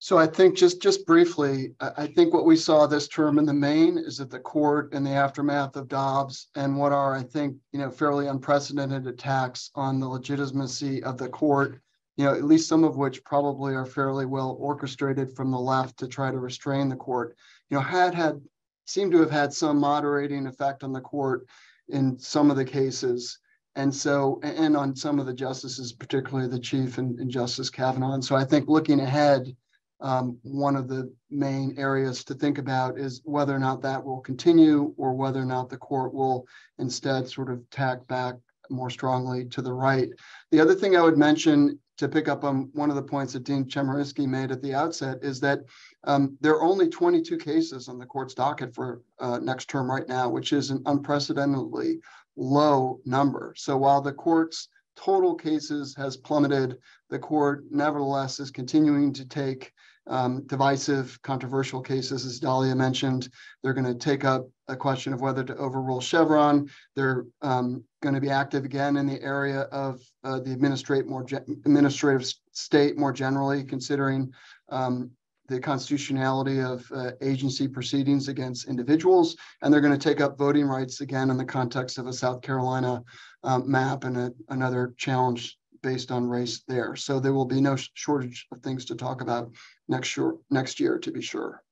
So I think just, just briefly, I think what we saw this term in the main is that the court in the aftermath of Dobbs and what are, I think, you know, fairly unprecedented attacks on the legitimacy of the court, you know, at least some of which probably are fairly well orchestrated from the left to try to restrain the court, you know, had had seemed to have had some moderating effect on the court in some of the cases. And so, and on some of the justices, particularly the chief and, and Justice Kavanaugh. And so I think looking ahead, um, one of the main areas to think about is whether or not that will continue or whether or not the court will instead sort of tack back more strongly to the right. The other thing I would mention, to pick up on one of the points that Dean Chemerinsky made at the outset, is that um, there are only twenty-two cases on the court's docket for uh, next term right now, which is an unprecedentedly low number. So while the court's total cases has plummeted, the court nevertheless is continuing to take um, divisive, controversial cases, as Dahlia mentioned. They're going to take up a question of whether to overrule Chevron. They're um, going to be active again in the area of uh, the administrate more administrative state more generally, considering um, the constitutionality of uh, agency proceedings against individuals. And they're going to take up voting rights again in the context of a South Carolina um, map and a, another challenge based on race there. So there will be no shortage of things to talk about next year, next year to be sure.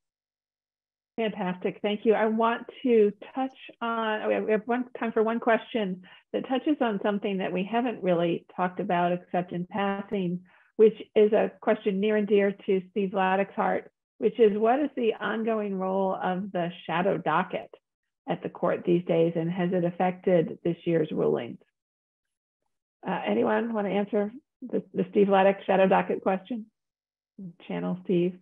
Fantastic, thank you. I want to touch on, we have one, time for one question that touches on something that we haven't really talked about except in passing, which is a question near and dear to Steve Vladek's heart, which is what is the ongoing role of the shadow docket at the court these days, and has it affected this year's rulings? Uh, anyone want to answer the, the Steve Vladek shadow docket question? Channel Steve.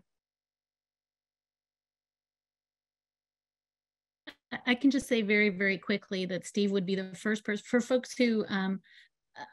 I can just say very, very quickly that Steve would be the first person, for folks who um,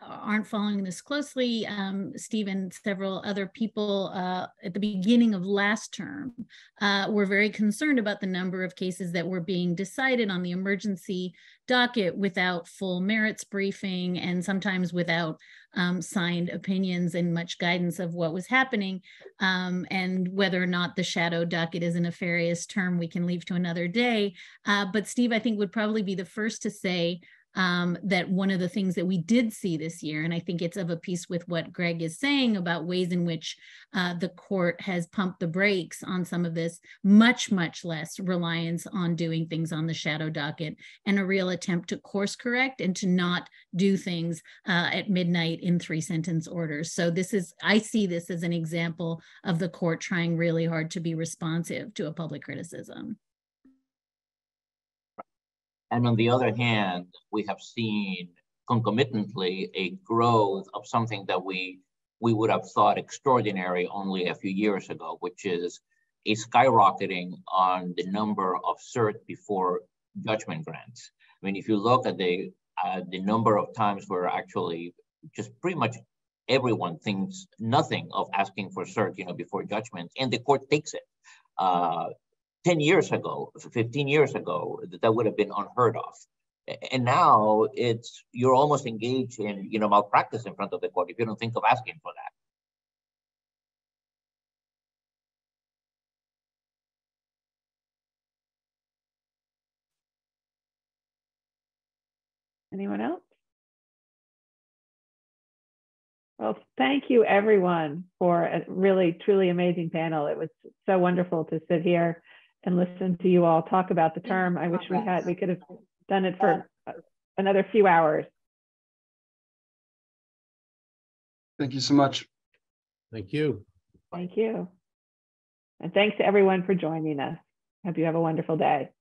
aren't following this closely, um, Steve and several other people uh, at the beginning of last term uh, were very concerned about the number of cases that were being decided on the emergency docket without full merits briefing and sometimes without um, signed opinions and much guidance of what was happening, um, and whether or not the shadow docket is a nefarious term we can leave to another day. Uh, but Steve, I think, would probably be the first to say Um, that one of the things that we did see this year, and I think it's of a piece with what Greg is saying about ways in which uh, the court has pumped the brakes on some of this, much, much less reliance on doing things on the shadow docket and a real attempt to course correct and to not do things uh, at midnight in three sentence orders. So this is, I see this as an example of the court trying really hard to be responsive to a public criticism. And on the other hand, we have seen concomitantly a growth of something that we, we would have thought extraordinary only a few years ago, which is a skyrocketing on the number of cert before judgment grants. I mean, if you look at the, uh, the number of times where actually just pretty much everyone thinks nothing of asking for cert, you know, before judgment, and the court takes it. Uh, ten years ago, fifteen years ago, that would have been unheard of. And now it's, you're almost engaged in, you know, malpractice in front of the court if you don't think of asking for that. Anyone else? Well, thank you everyone for a really, truly amazing panel. It was so wonderful to sit here and listen to you all talk about the term. I wish we had, we could have done it for another few hours. Thank you so much. Thank you. Thank you. And thanks to everyone for joining us. Hope you have a wonderful day.